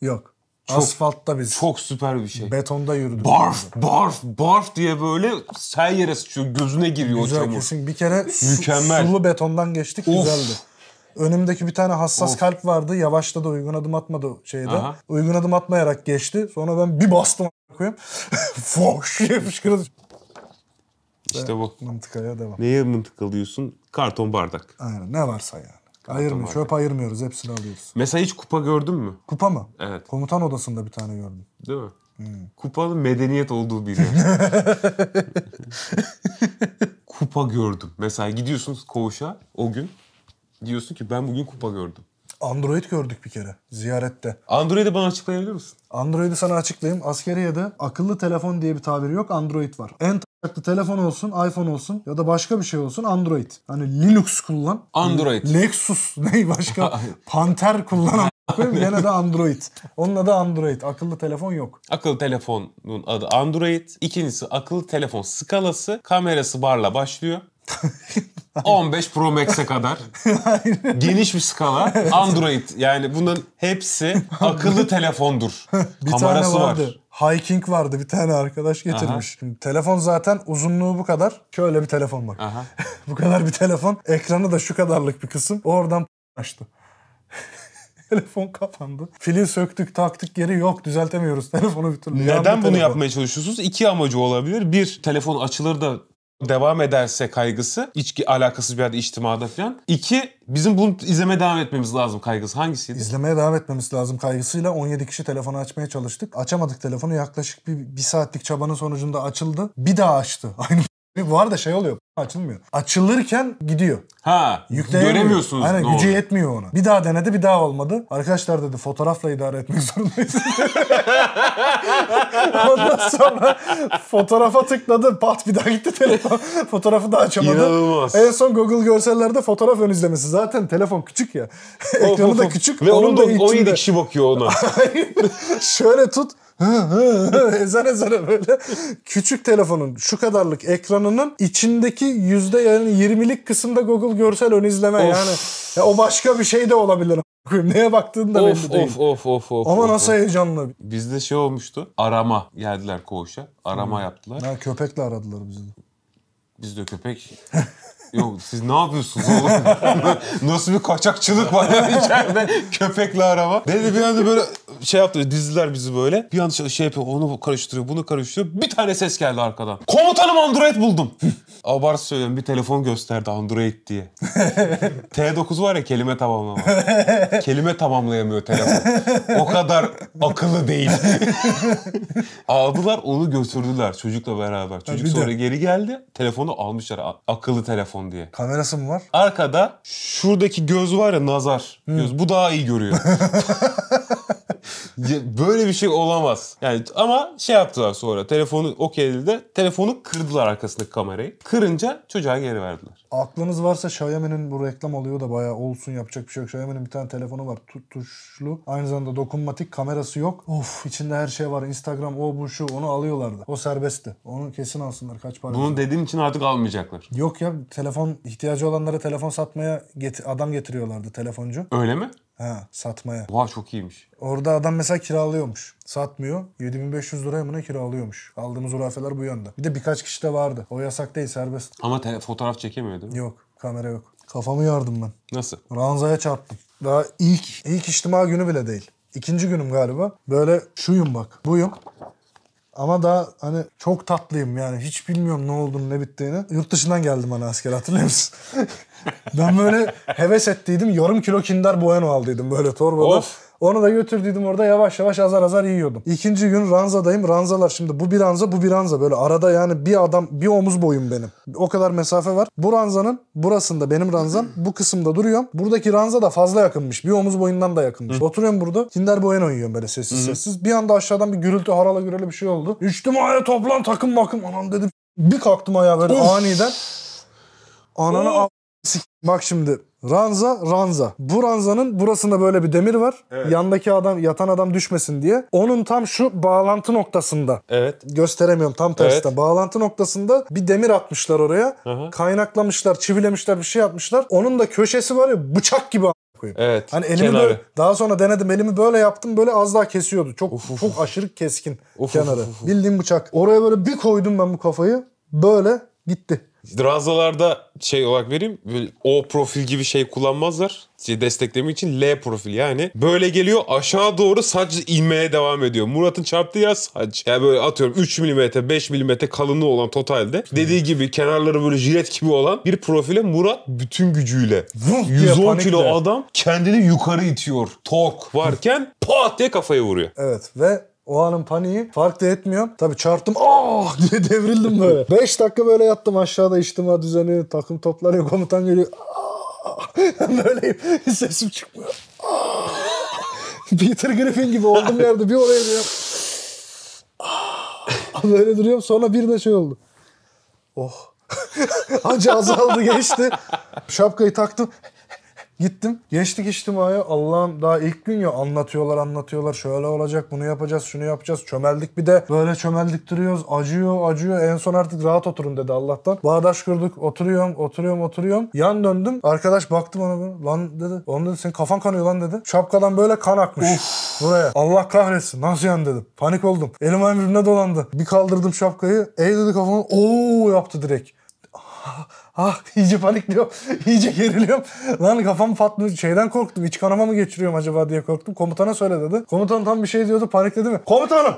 Yok. Asfaltta biz. Çok süper bir şey. Betonda yürüdük. Barf, barf, barf diye böyle sel yere sıçıyor. Gözüne giriyor güzel, o çamur. Kesin. Bir kere sulu betondan geçtik. Of. Güzeldi. Önümdeki bir tane hassas kalp vardı. Yavaşladı. Uygun adım atmadı şeyde. Aha. Uygun adım atmayarak geçti. Sonra ben bir bastım. Foş diye fışkırdı. İşte bu. Mıntıkaya devam. Neye mıntıkalıyorsun? Karton bardak. Aynen. Ne varsa yani. Ayırmıyor. Çöp ayırmıyoruz. Hepsini alıyoruz. Mesela hiç kupa gördün mü? Kupa mı? Evet. Komutan odasında bir tane gördüm. Değil mi? Hmm. Kupanın medeniyet olduğu biri. Kupa gördüm. Mesela gidiyorsunuz koğuşa o gün. Diyorsun ki ben bugün kupa gördüm. Android gördük bir kere ziyarette. Android'i bana açıklayabilir misin? Android'i sana açıklayayım. Askeriyede akıllı telefon diye bir tabir yok. Android var. En farklı telefon olsun, iPhone olsun ya da başka bir şey olsun, Android. Hani Linux kullan. Android. Lexus ne başka? Panther kullan. Gene de Android. Onunla da Android. Akıllı telefon yok. Akıllı telefonun adı Android. İkincisi akıllı telefon skalası. Kamerası barla başlıyor. 15 Pro Max'e kadar. Geniş bir skala. Evet. Android. Yani bunların hepsi akıllı telefondur. Bir kamerası tane vardı. Var. Hiking vardı, bir tane arkadaş getirmiş. Şimdi, telefon zaten uzunluğu bu kadar. Şöyle bir telefon bak. Bu kadar bir telefon. Ekranı da şu kadarlık bir kısım. Oradan açtı. Telefon kapandı. Fili söktük, taktık geri, yok düzeltemiyoruz telefonu bir türlü. Neden bunu yapmaya çalışıyorsunuz? İki amacı olabilir. Bir, telefon açılır da devam ederse kaygısı. Alakasız bir yerde içtimada falan. İki, bizim bunu izlemeye devam etmemiz lazım kaygısı. Hangisiydi? İzlemeye devam etmemiz lazım kaygısıyla 17 kişi telefonu açmaya çalıştık. Açamadık telefonu. Yaklaşık bir saatlik çabanın sonucunda açıldı. Bir daha açtı. Aynı. Bu arada şey oluyor. Açılmıyor. Açılırken gidiyor. Ha. Göremiyorsunuz. Aynen, gücü yetmiyor ona. Bir daha denedi, bir daha olmadı. Arkadaşlar dedi fotoğrafla idare etmek zorundayız. Ondan sonra fotoğrafa tıkladı. Pat bir daha gitti telefon. Fotoğrafı da açamadı. İnanılmaz. En son Google görsellerde fotoğraf ön izlemesi. Zaten telefon küçük ya. Ekranı da küçük. Ve onun da 17 kişi bakıyor ona. Şöyle tut. ezene böyle. Küçük telefonun şu kadarlık ekranının içindeki yüzde yani 20'lik kısımda Google görsel ön izleme yani. Ya o başka bir şey de olabilir. Neye baktığın da belli değil. Ama nasıl heyecanlı. Bizde şey olmuştu. Arama geldiler koğuşa. Arama yaptılar. Ha, köpekle aradılar bizi. Bizde köpek. Yok siz ne yapıyorsunuz oğlum? Nasıl bir kaçakçılık var ya içeride köpekle araba. Dedi bir anda böyle şey yaptı, dizdiler bizi böyle. Bir anda şey yapıyor, onu karıştırıyor, bunu karıştırıyor. Bir tane ses geldi arkadan. Komutanım Android buldum. Abartı söylüyorum, bir telefon gösterdi Android diye. T9 var ya, kelime tamamlama. Kelime tamamlayamıyor telefon. O kadar akıllı değil. Aldılar onu götürdüler çocukla beraber. Çocuk sonra geri geldi. Telefonu almışlar akıllı telefon diye. Kamerası mı var? Arkada şuradaki göz var ya, nazar göz. Bu daha iyi görüyor. Böyle bir şey olamaz. Yani ama şey yaptılar sonra. Telefonu okeydi de telefonu kırdılar arkasındaki kamerayı. Kırınca çocuğa geri verdiler. Aklınız varsa Xiaomi'nin bu reklam oluyor da bayağı olsun, yapacak bir şey yok. Xiaomi'nin bir tane telefonu var tuşlu. Aynı zamanda dokunmatik, kamerası yok. Of, içinde her şey var. Instagram, o bu şu, onu alıyorlardı. O serbestti. Onu kesin alsınlar, kaç para. Bunu dediğim için artık almayacaklar. Yok ya, telefon ihtiyacı olanlara telefon satmaya adam getiriyorlardı, telefoncu. Öyle mi? Ha, satmaya. Vay, çok iyiymiş. Orada adam mesela kiralıyormuş. Satmıyor. 7500 liraya mı ne kiralıyormuş. Aldığımız hurafeler bu yönde. Bir de birkaç kişi de vardı. O yasak değil, serbest. Ama fotoğraf çekemiyor değil mi? Yok. Kamera yok. Kafamı yardım ben. Nasıl? Ranzaya çarptım. Daha ilk içtima günü bile değil. İkinci günüm galiba. Böyle şuyum bak. Buyum. Ama daha hani çok tatlıyım yani. Hiç bilmiyorum ne olduğunu, ne bittiğini. Yurt dışından geldim hani asker, hatırlıyor musun? Ben böyle heves ettiydim. Yarım kilo Kinder Bueno aldıydım böyle torbada. Of. Onu da götürdüydüm, orada yavaş yavaş azar azar yiyordum. İkinci gün ranzadayım. Ranzalar şimdi bu bir ranza, bu bir ranza. Böyle arada yani bir adam, bir omuz boyum benim. O kadar mesafe var. Bu ranzanın burasında benim ranzam. Bu kısımda duruyorum. Buradaki ranza da fazla yakınmış. Bir omuz boyundan da yakınmış. Hı. Oturuyorum burada. Kinder Bueno yiyorum böyle sessiz sessiz. Bir anda aşağıdan bir gürültü, harala gürele bir şey oldu. Üçtüm ayağa, toplan takım bakım. Anam dedim. Bir kalktım ayağa böyle aniden. Ananı bak şimdi. Ranza. Bu ranzanın burasında böyle bir demir var. Evet. Yandaki adam, yatan adam düşmesin diye. Onun tam şu bağlantı noktasında. Evet. Gösteremiyorum tam tersten. Evet. Bağlantı noktasında bir demir atmışlar oraya. Aha. Kaynaklamışlar, çivilemişler, bir şey yapmışlar. Onun da köşesi var ya, bıçak gibi koyayım. Evet. Hani elimi böyle, daha sonra denedim, elimi böyle yaptım, böyle az daha kesiyordu. Çok çok aşırı keskin kenarı. Bildiğim bıçak. Oraya böyle bir koydum ben bu kafayı. Böyle gitti. Ranzalarda şey olarak vereyim, O profil gibi şey kullanmazlar. Şey desteklemek için L profil yani. Böyle geliyor aşağı doğru, saç inmeye devam ediyor. Murat'ın çarptığı yer saç. Yani böyle atıyorum 3 mm 5 mm kalınlığı olan totalde. Dediği gibi kenarları böyle jilet gibi olan bir profile Murat bütün gücüyle. 110 kilo adam kendini yukarı itiyor. Tork varken pat diye kafaya vuruyor. Evet ve... O anın paniği fark da etmiyor. Tabii çarptım, ah diye devrildim böyle. 5 dakika böyle yattım aşağıda, içtima düzeni, takım toplanıyor, komutan geliyor. Böyleyim, sesim çıkmıyor. Peter Griffin gibi oldum yerde, bir oraya duruyorum. Böyle duruyorum, sonra bir de şey oldu. Oh. Acı azaldı, geçti. Şapkayı taktım. Gittim. Geçtik içtimaya. Allah'ım, daha ilk gün ya, anlatıyorlar. Şöyle olacak, bunu yapacağız, şunu yapacağız. Çömeldik bir de. Böyle çömeldik duruyoruz. Acıyor. En son artık rahat oturun dedi Allah'tan. Bağdaş kurduk. Oturuyorum. Yan döndüm. Arkadaş baktı bana. Lan dedi. Oğlum dedi, senin kafan kanıyor lan dedi. Şapkadan böyle kan akmış. Of. Buraya. Allah kahretsin. Nasıl yan dedim. Panik oldum. Elim ayağım birbirine dolandı. Bir kaldırdım şapkayı. Ey dedi kafamı. Ooo yaptı direkt. Ah, iyice panikliyorum. İyice geriliyorum. Lan kafam patlıyor. Şeyden korktum. İç kanama mı geçiriyorum acaba diye korktum. Komutana söyle dedi. Komutan tam bir şey diyordu. Panikledi mi? Komutanım!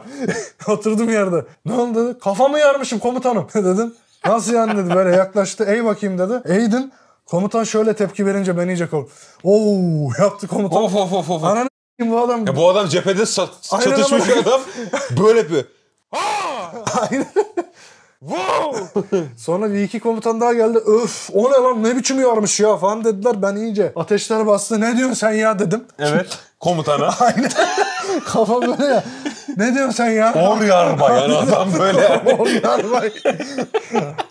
Oturdum yerde. Ne oldu dedi. Kafamı yarmışım komutanım dedim. Nasıl yani dedi. Böyle yaklaştı. Ey bakayım dedi. Eğdim. Komutan şöyle tepki verince ben iyice korktum. Oo yaptı komutan. Of. Ananı bu adam. Ya bu adam cephede çatışmış adam. Böyle bir. Aynen. Wow! Sonra bir iki komutan daha geldi. Öf! O ne lan? Ne biçim yarmış ya falan dediler. Ben iyice ateşler bastı. Ne diyorsun sen ya dedim. Evet. Komutana. Aynen. Kafa böyle ya. Ne diyorsun sen ya? Or yarbay yani adam böyle. Or yarbay.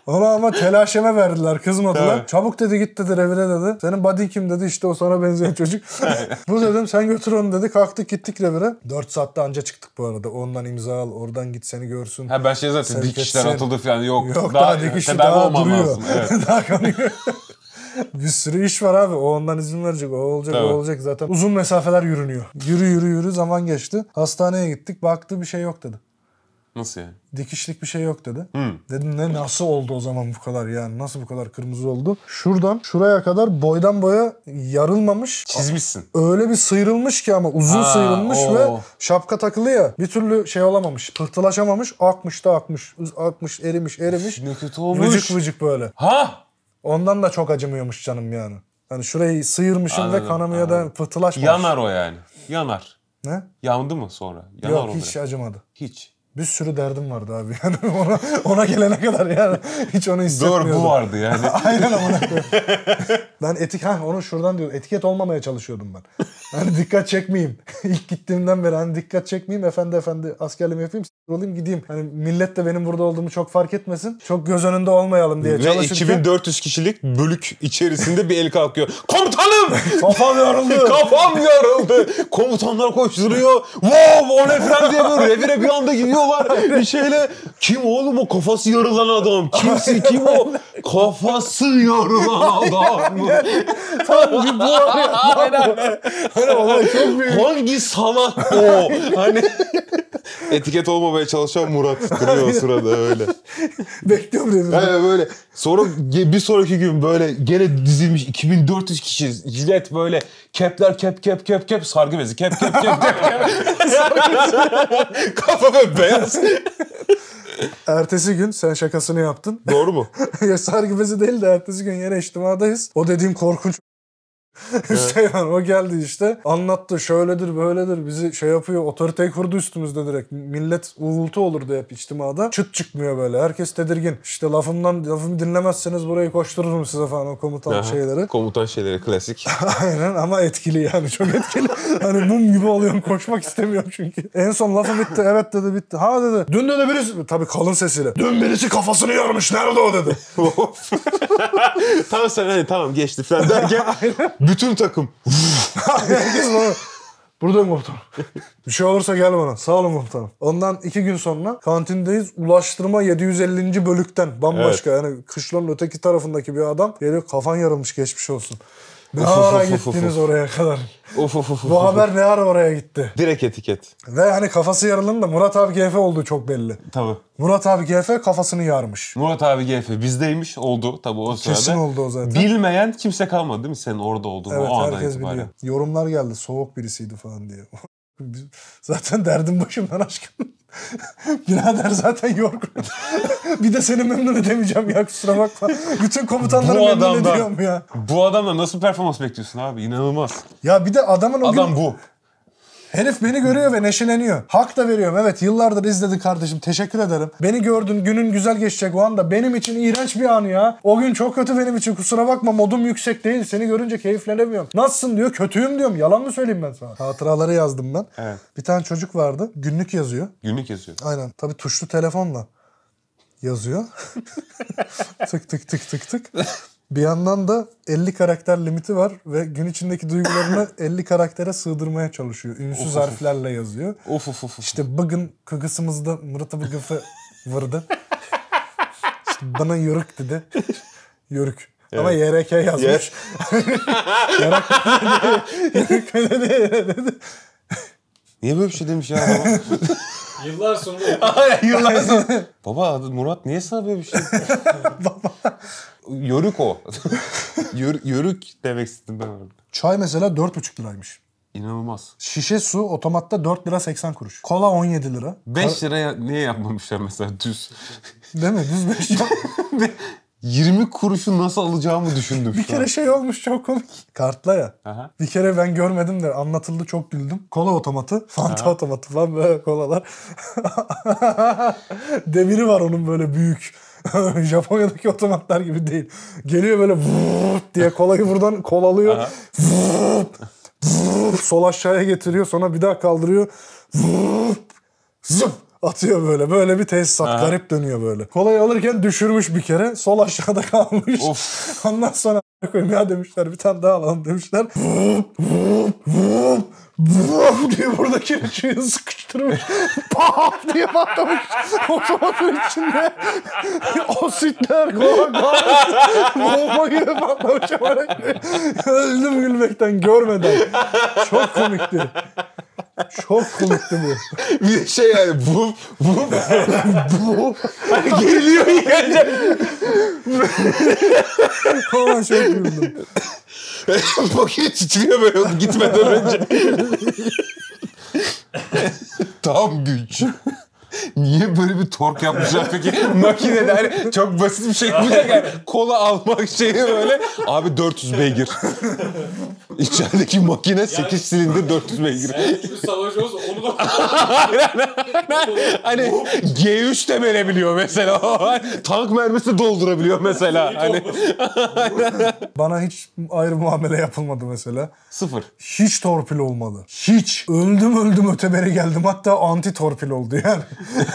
Ona ama telaşeme verdiler. Kızmadılar. Evet. Çabuk dedi, git dedi revire dedi. Senin buddy kim dedi. İşte o sana benzeyen çocuk. Bu dedim, sen götür onu dedi. Kalktık gittik revire. 4 saatte anca çıktık bu arada. Ondan imza al. Oradan git, seni görsün. Ha, ben şey zaten dikişler atıldı falan. Yok daha dikişi daha duruyor. Lazım. Evet. Daha kanıyor. Bir sürü iş var abi. O ondan izin verecek. O olacak, evet. O olacak zaten. Uzun mesafeler yürünüyor. Yürü zaman geçti. Hastaneye gittik. Baktı, bir şey yok dedi. Nasıl yani? Dikişlik bir şey yok dedi. Dedim ne, nasıl oldu o zaman bu kadar yani? Nasıl bu kadar kırmızı oldu? Şuradan şuraya kadar boydan boya yarılmamış. Çizmişsin. Öyle bir sıyrılmış ki ama uzun sıyrılmış ve şapka takılı ya. Bir türlü şey olamamış. Pıhtılaşamamış. Akmış, erimiş. Ne kötü olmuş. Vıcık böyle. Ha! Ondan da çok acımıyormuş canım yani. Yani şurayı sıyırmışım, anladım, ve kanamaya da pıhtılaşmamış. Yanar o yani. Yanar. Ne? Yandı mı sonra? Yanar. Yok, hiç acımadı. Hiç. Bir sürü derdim vardı abi yani ona gelene kadar yani hiç onu hissetmiyordum. Doğru, bu vardı yani. Aynen. Ben etiket, onu şuradan diyor, etiket olmamaya çalışıyordum ben. Hani dikkat çekmeyeyim. İlk gittiğimden beri hani dikkat çekmeyeyim. Efendi efendi askerliğimi yapayım, s*** olayım, gideyim. Hani millet de benim burada olduğumu çok fark etmesin. Çok göz önünde olmayalım diye çalışırken. Ve 2400 kişilik bölük içerisinde bir el kalkıyor. Komutanım! Kafam yoruldu. Kafam yoruldu. Komutanlar koşturuyor. Wow! O ne falan diye böyle revire bir anda gidiyorlar. Bir şeyle. Kim oğlum o kafası yorulan adam? Kimsin? Kim o? Kafası yorulan adam. Tam bu araya. Hangi salak o? Hani etiket olmamaya çalışan Murat duruyor o sırada öyle. Bekliyorum dedim. Yani böyle. Sonra bir sonraki gün böyle gene dizilmiş 2400 kişi. Jilet böyle kepler kep sargı bezi kep. Kafa böyle beyaz. Ertesi gün sen şakasını yaptın. Doğru mu? Ya sargı bezi değil de ertesi gün yine içtimadayız. O dediğim korkunç. İşte yani o geldi işte. Anlattı şöyledir böyledir, bizi şey yapıyor, otoriteyi kurdu üstümüzde direkt. Millet uğultu olurdu hep içtimada. Çıt çıkmıyor böyle. Herkes tedirgin. İşte lafımı dinlemezseniz burayı koştururum size falan, o komutan aha, şeyleri. Komutan şeyleri klasik. Aynen ama etkili yani, çok etkili. Hani mum gibi oluyorum, koşmak istemiyorum çünkü. En son lafı bitti. Evet dedi, bitti. Ha dedi. Dün dedi birisi, tabii kalın sesiyle. Dün birisi kafasını yormuş. Nerede o dedi. Tamam sen hani tamam geçti falan derken. Bütün takım. Buradayım komutanım. Bir şey olursa gel bana. Sağ olun komutanım. Ondan 2 gün sonra kantindeyiz. Ulaştırma 750. bölükten bambaşka. Evet. Yani kışlanın öteki tarafındaki bir adam geliyor. Kafan yarılmış, geçmiş olsun. Ne ara gittiniz oraya kadar? Bu haber ne ara oraya gitti? Direkt etiket. Ve hani kafası yarılın da MuratAbiGF olduğu çok belli. Tabii. MuratAbiGF kafasını yarmış. MuratAbiGF bizdeymiş oldu tabii o sırada. Kesin oldu o zaten. Bilmeyen kimse kalmadı değil mi senin orada olduğunu? Evet, o herkes itibaren biliyor. Yorumlar geldi, soğuk birisiydi falan diye. Zaten derdim başımdan aşkım. Birader zaten yorgun. Bir de seni memnun edemeyeceğim ya, kusura bakma. Bütün komutanları memnun ediyorum ya. Bu adamla nasıl performans bekliyorsun abi? İnanılmaz. Ya bir de adamın o adam gün... bu. Herif beni görüyor ve neşeleniyor. Hak da veriyorum. Evet, yıllardır izledin kardeşim. Teşekkür ederim. Beni gördün. Günün güzel geçecek o anda. Benim için iğrenç bir an ya. O gün çok kötü benim için. Kusura bakma, modum yüksek değil. Seni görünce keyiflenemiyorum. Nasılsın diyor. Kötüyüm diyorum. Yalan mı söyleyeyim ben sana? Hatıraları yazdım ben. Evet. Bir tane çocuk vardı. Günlük yazıyor. Günlük yazıyor. Aynen. Tabii tuşlu telefonla yazıyor. Tık tık tık tık tık. Bir yandan da 50 karakter limiti var ve gün içindeki duygularını 50 karaktere sığdırmaya çalışıyor. Ünsüz harflerle yazıyor. Of. İşte bugün kıgısımızda MuratAbiGF vurdu. İşte bana yörük dedi. Yörük. Evet. Ama YRK yazmış. Yörük dedi. Niye böyle bir şey demiş ya? Yıllar sonra. Yıllar sonra. Baba Murat niye sana böyle bir şey? Baba. Yörük o. Yörük demek istedim ben orada. Çay mesela 4,5 liraymış. İnanılmaz. Şişe su otomatta 4 lira 80 kuruş. Kola 17 lira. 5 liraya niye yapmamışlar mesela düz? Değil mi? Düz 5 lira. 20 kuruşu nasıl alacağımı düşündüm. Bir kere şey olmuş, çok komik. Kartla ya. Aha. Bir kere ben görmedim de anlatıldı, çok güldüm. Kola otomatı, Fanta aha, otomatı falan böyle kolalar. Demiri var onun böyle büyük. Japonya'daki otomatlar gibi değil. Geliyor böyle vuuuut diye kolayı buradan kol alıyor. Vuuuut. Vuuuut. Sol aşağıya getiriyor. Sonra bir daha kaldırıyor. Vuuuut. Zıp. Atıyor böyle. Böyle bir tesisat. Aha. Garip dönüyor böyle. Kolayı alırken düşürmüş bir kere. Sol aşağıda kalmış. Of. Ondan sonra koyayım ya demişler. Bir tane daha alalım demişler. Vuuuut. Vuuuut. Vuuuut. Vuuuut diye buradaki üçüyü sıkıştırmış. Paf diye patlamış. Otomatın içinde asitler, bomba gibi patlamış. Öldüm gülmekten, görmeden. Çok komikti. Çok komikti bu. Bir şey yani bu. Hani geliyor yani. Falan çok güldüm. Poket titriyor böyle gitmeden önce. Tam güç. Niye böyle bir tork yapmışlar peki? Makinede hani çok basit bir şey bulacak yani. Kola almak şeyi böyle. Abi 400 beygir. İçerideki makine 8 silindir 400 beygir. Sen şimdi savaş olsa onu Hani G3 de verebiliyor mesela. Tank mermisi doldurabiliyor mesela. Hani... Bana hiç ayrı muamele yapılmadı mesela. Sıfır. Hiç torpil olmadı. Hiç. Öldüm ötebere geldim. Hatta anti torpil oldu yani.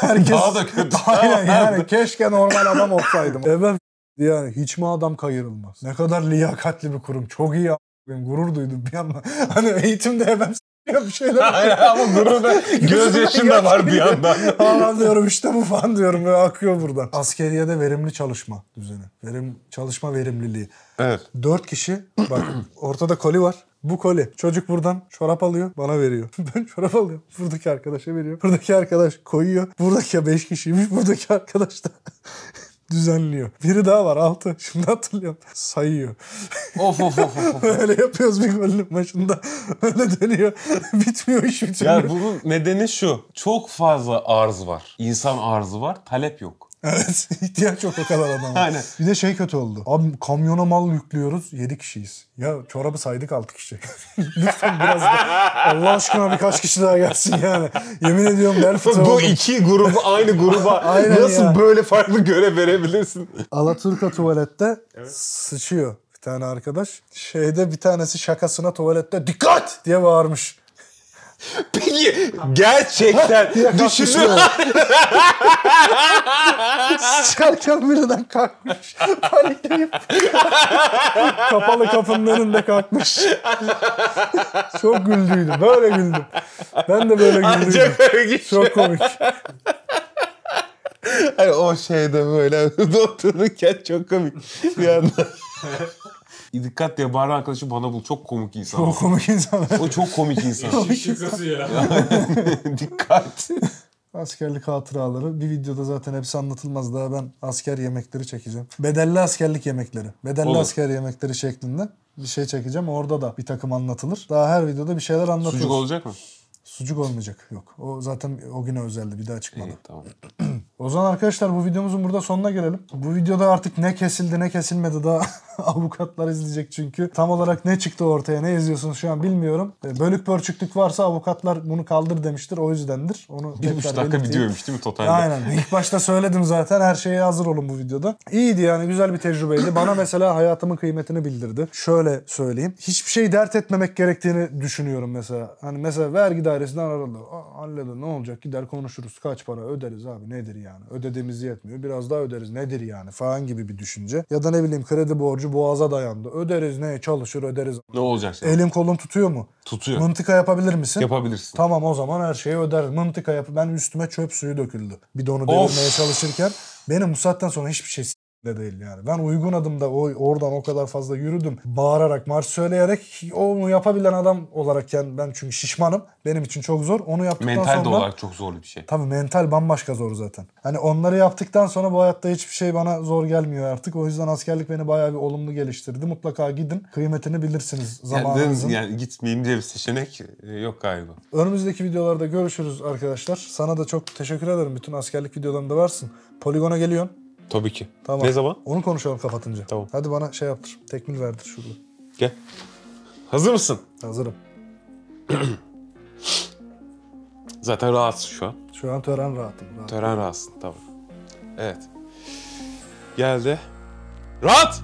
Herkes... Daha da kötü. Aynen yani. Keşke normal adam olsaydım. Evet. Yani hiç mi adam kayırılmaz? Ne kadar liyakatli bir kurum. Çok iyi a**ım. Gurur duydum bir yandan. Hani eğitimde hemen bir şeyler. Aynen ama gururda gözyaşın da var bir yandan. Aa diyorum işte bu falan diyorum. Böyle akıyor buradan. Askeriyede verimli çalışma düzeni. Çalışma verimliliği. Evet. 4 kişi. Bak ortada koli var. Bu koli. Çocuk buradan çorap alıyor, bana veriyor. Ben çorap alıyorum. Buradaki arkadaşa veriyor. Buradaki arkadaş koyuyor. Buradaki 5 kişiymiş. Buradaki arkadaş da... düzenliyor. Biri daha var 6. Şimdi hatırlıyorum. Sayıyor. Of of of. Öyle yapıyoruz bir golün başında. Öyle dönüyor. Bitmiyor iş bitmiyor. Yani bunun nedeni şu. Çok fazla arz var. İnsan arzı var. Talep yok. Evet. ihtiyaç yok o kadar adama. Aynen. Bir de şey kötü oldu. Abi kamyona mal yüklüyoruz. 7 kişiyiz. Ya çorabı saydık 6 kişi. Lütfen biraz da. Allah aşkına birkaç kişi daha gelsin yani. Yemin ediyorum berfıt oldum. Bu iki grubu aynı gruba nasıl ya. Böyle farklı görev verebilirsin? Alaturka tuvalette evet. Sıçıyor bir tane arkadaş. Şeyde bir tanesi şakasına tuvalette dikkat diye bağırmış. Peki gerçekten düşünüyorum. Sıçarken birden kalkmış. Panikleyip kapalı kapının önünde kalkmış. Çok güldüydü. Böyle güldüm. Ben de böyle güldüydüm. Çok komik. Hani o şeyde böyle otururken çok komik bir anda. Dikkat diye bağıran arkadaşım bana bul. Çok komik insan. Çok komik insan. O çok komik insan. Dikkat. Askerlik hatıraları. Bir videoda zaten hepsi anlatılmaz. Daha ben asker yemekleri çekeceğim. Bedelli askerlik yemekleri. Bedelli olur. Asker yemekleri şeklinde bir şey çekeceğim. Orada da bir takım anlatılır. Daha her videoda bir şeyler anlatılır. Sucuk olacak mı? Sucuk olmayacak. Yok. O zaten o güne özeldi. Bir daha çıkmadı. İyi, tamam. O zaman arkadaşlar bu videomuzun burada sonuna gelelim. Bu videoda artık ne kesildi ne kesilmedi daha avukatlar izleyecek çünkü. Tam olarak ne çıktı ortaya ne izliyorsunuz şu an bilmiyorum. Bölük pörçüklük varsa avukatlar bunu kaldır demiştir o yüzdendir. Onu 1,5 dakika videoymuş değil mi totalde? Aynen. İlk başta söyledim zaten her şeye hazır olun bu videoda. İyiydi yani güzel bir tecrübeydi. Bana mesela hayatımın kıymetini bildirdi. Şöyle söyleyeyim. Hiçbir şeyi dert etmemek gerektiğini düşünüyorum mesela. Hani mesela vergi dairesinden aradı. Halleder ne olacak gider konuşuruz kaç para öderiz abi nedir ya. Yani ödediğimiz yetmiyor. Biraz daha öderiz. Nedir yani? Falan gibi bir düşünce. Ya da ne bileyim kredi borcu boğaza dayandı. Öderiz ne? Çalışır öderiz. Ne olacak şimdi? Elim kolum tutuyor mu? Tutuyor. Mıntıka yapabilir misin? Yapabilirsin. Tamam o zaman her şeyi öderiz. Mıntıka yap. Ben üstüme çöp suyu döküldü. Bidonu devirmeye çalışırken. Benim bu saatten sonra hiçbir şey de değil yani. Ben uygun adımda oradan o kadar fazla yürüdüm. Bağırarak, marş söyleyerek onu yapabilen adam olarak yani ben çünkü şişmanım. Benim için çok zor. Onu yaptıktan mental sonra... Mental olarak çok zorlu bir şey. Tabii mental bambaşka zor zaten. Hani onları yaptıktan sonra bu hayatta hiçbir şey bana zor gelmiyor artık. O yüzden askerlik beni bayağı bir olumlu geliştirdi. Mutlaka gidin. Kıymetini bilirsiniz zamanınızın. Yani gitmeyeyim diye bir seçenek yok galiba. Önümüzdeki videolarda görüşürüz arkadaşlar. Sana da çok teşekkür ederim. Bütün askerlik videolarında varsın. Poligona geliyorsun. Tabii ki. Tamam. Ne zaman? Onu konuşalım kapatınca. Tamam. Hadi bana şey yaptır. Tekmil verdir şurada. Gel. Hazır mısın? Hazırım. Zaten rahatsın şu an. Şu an tören rahatım. Tören rahatsın. Tamam. Evet. Geldi. Rahat!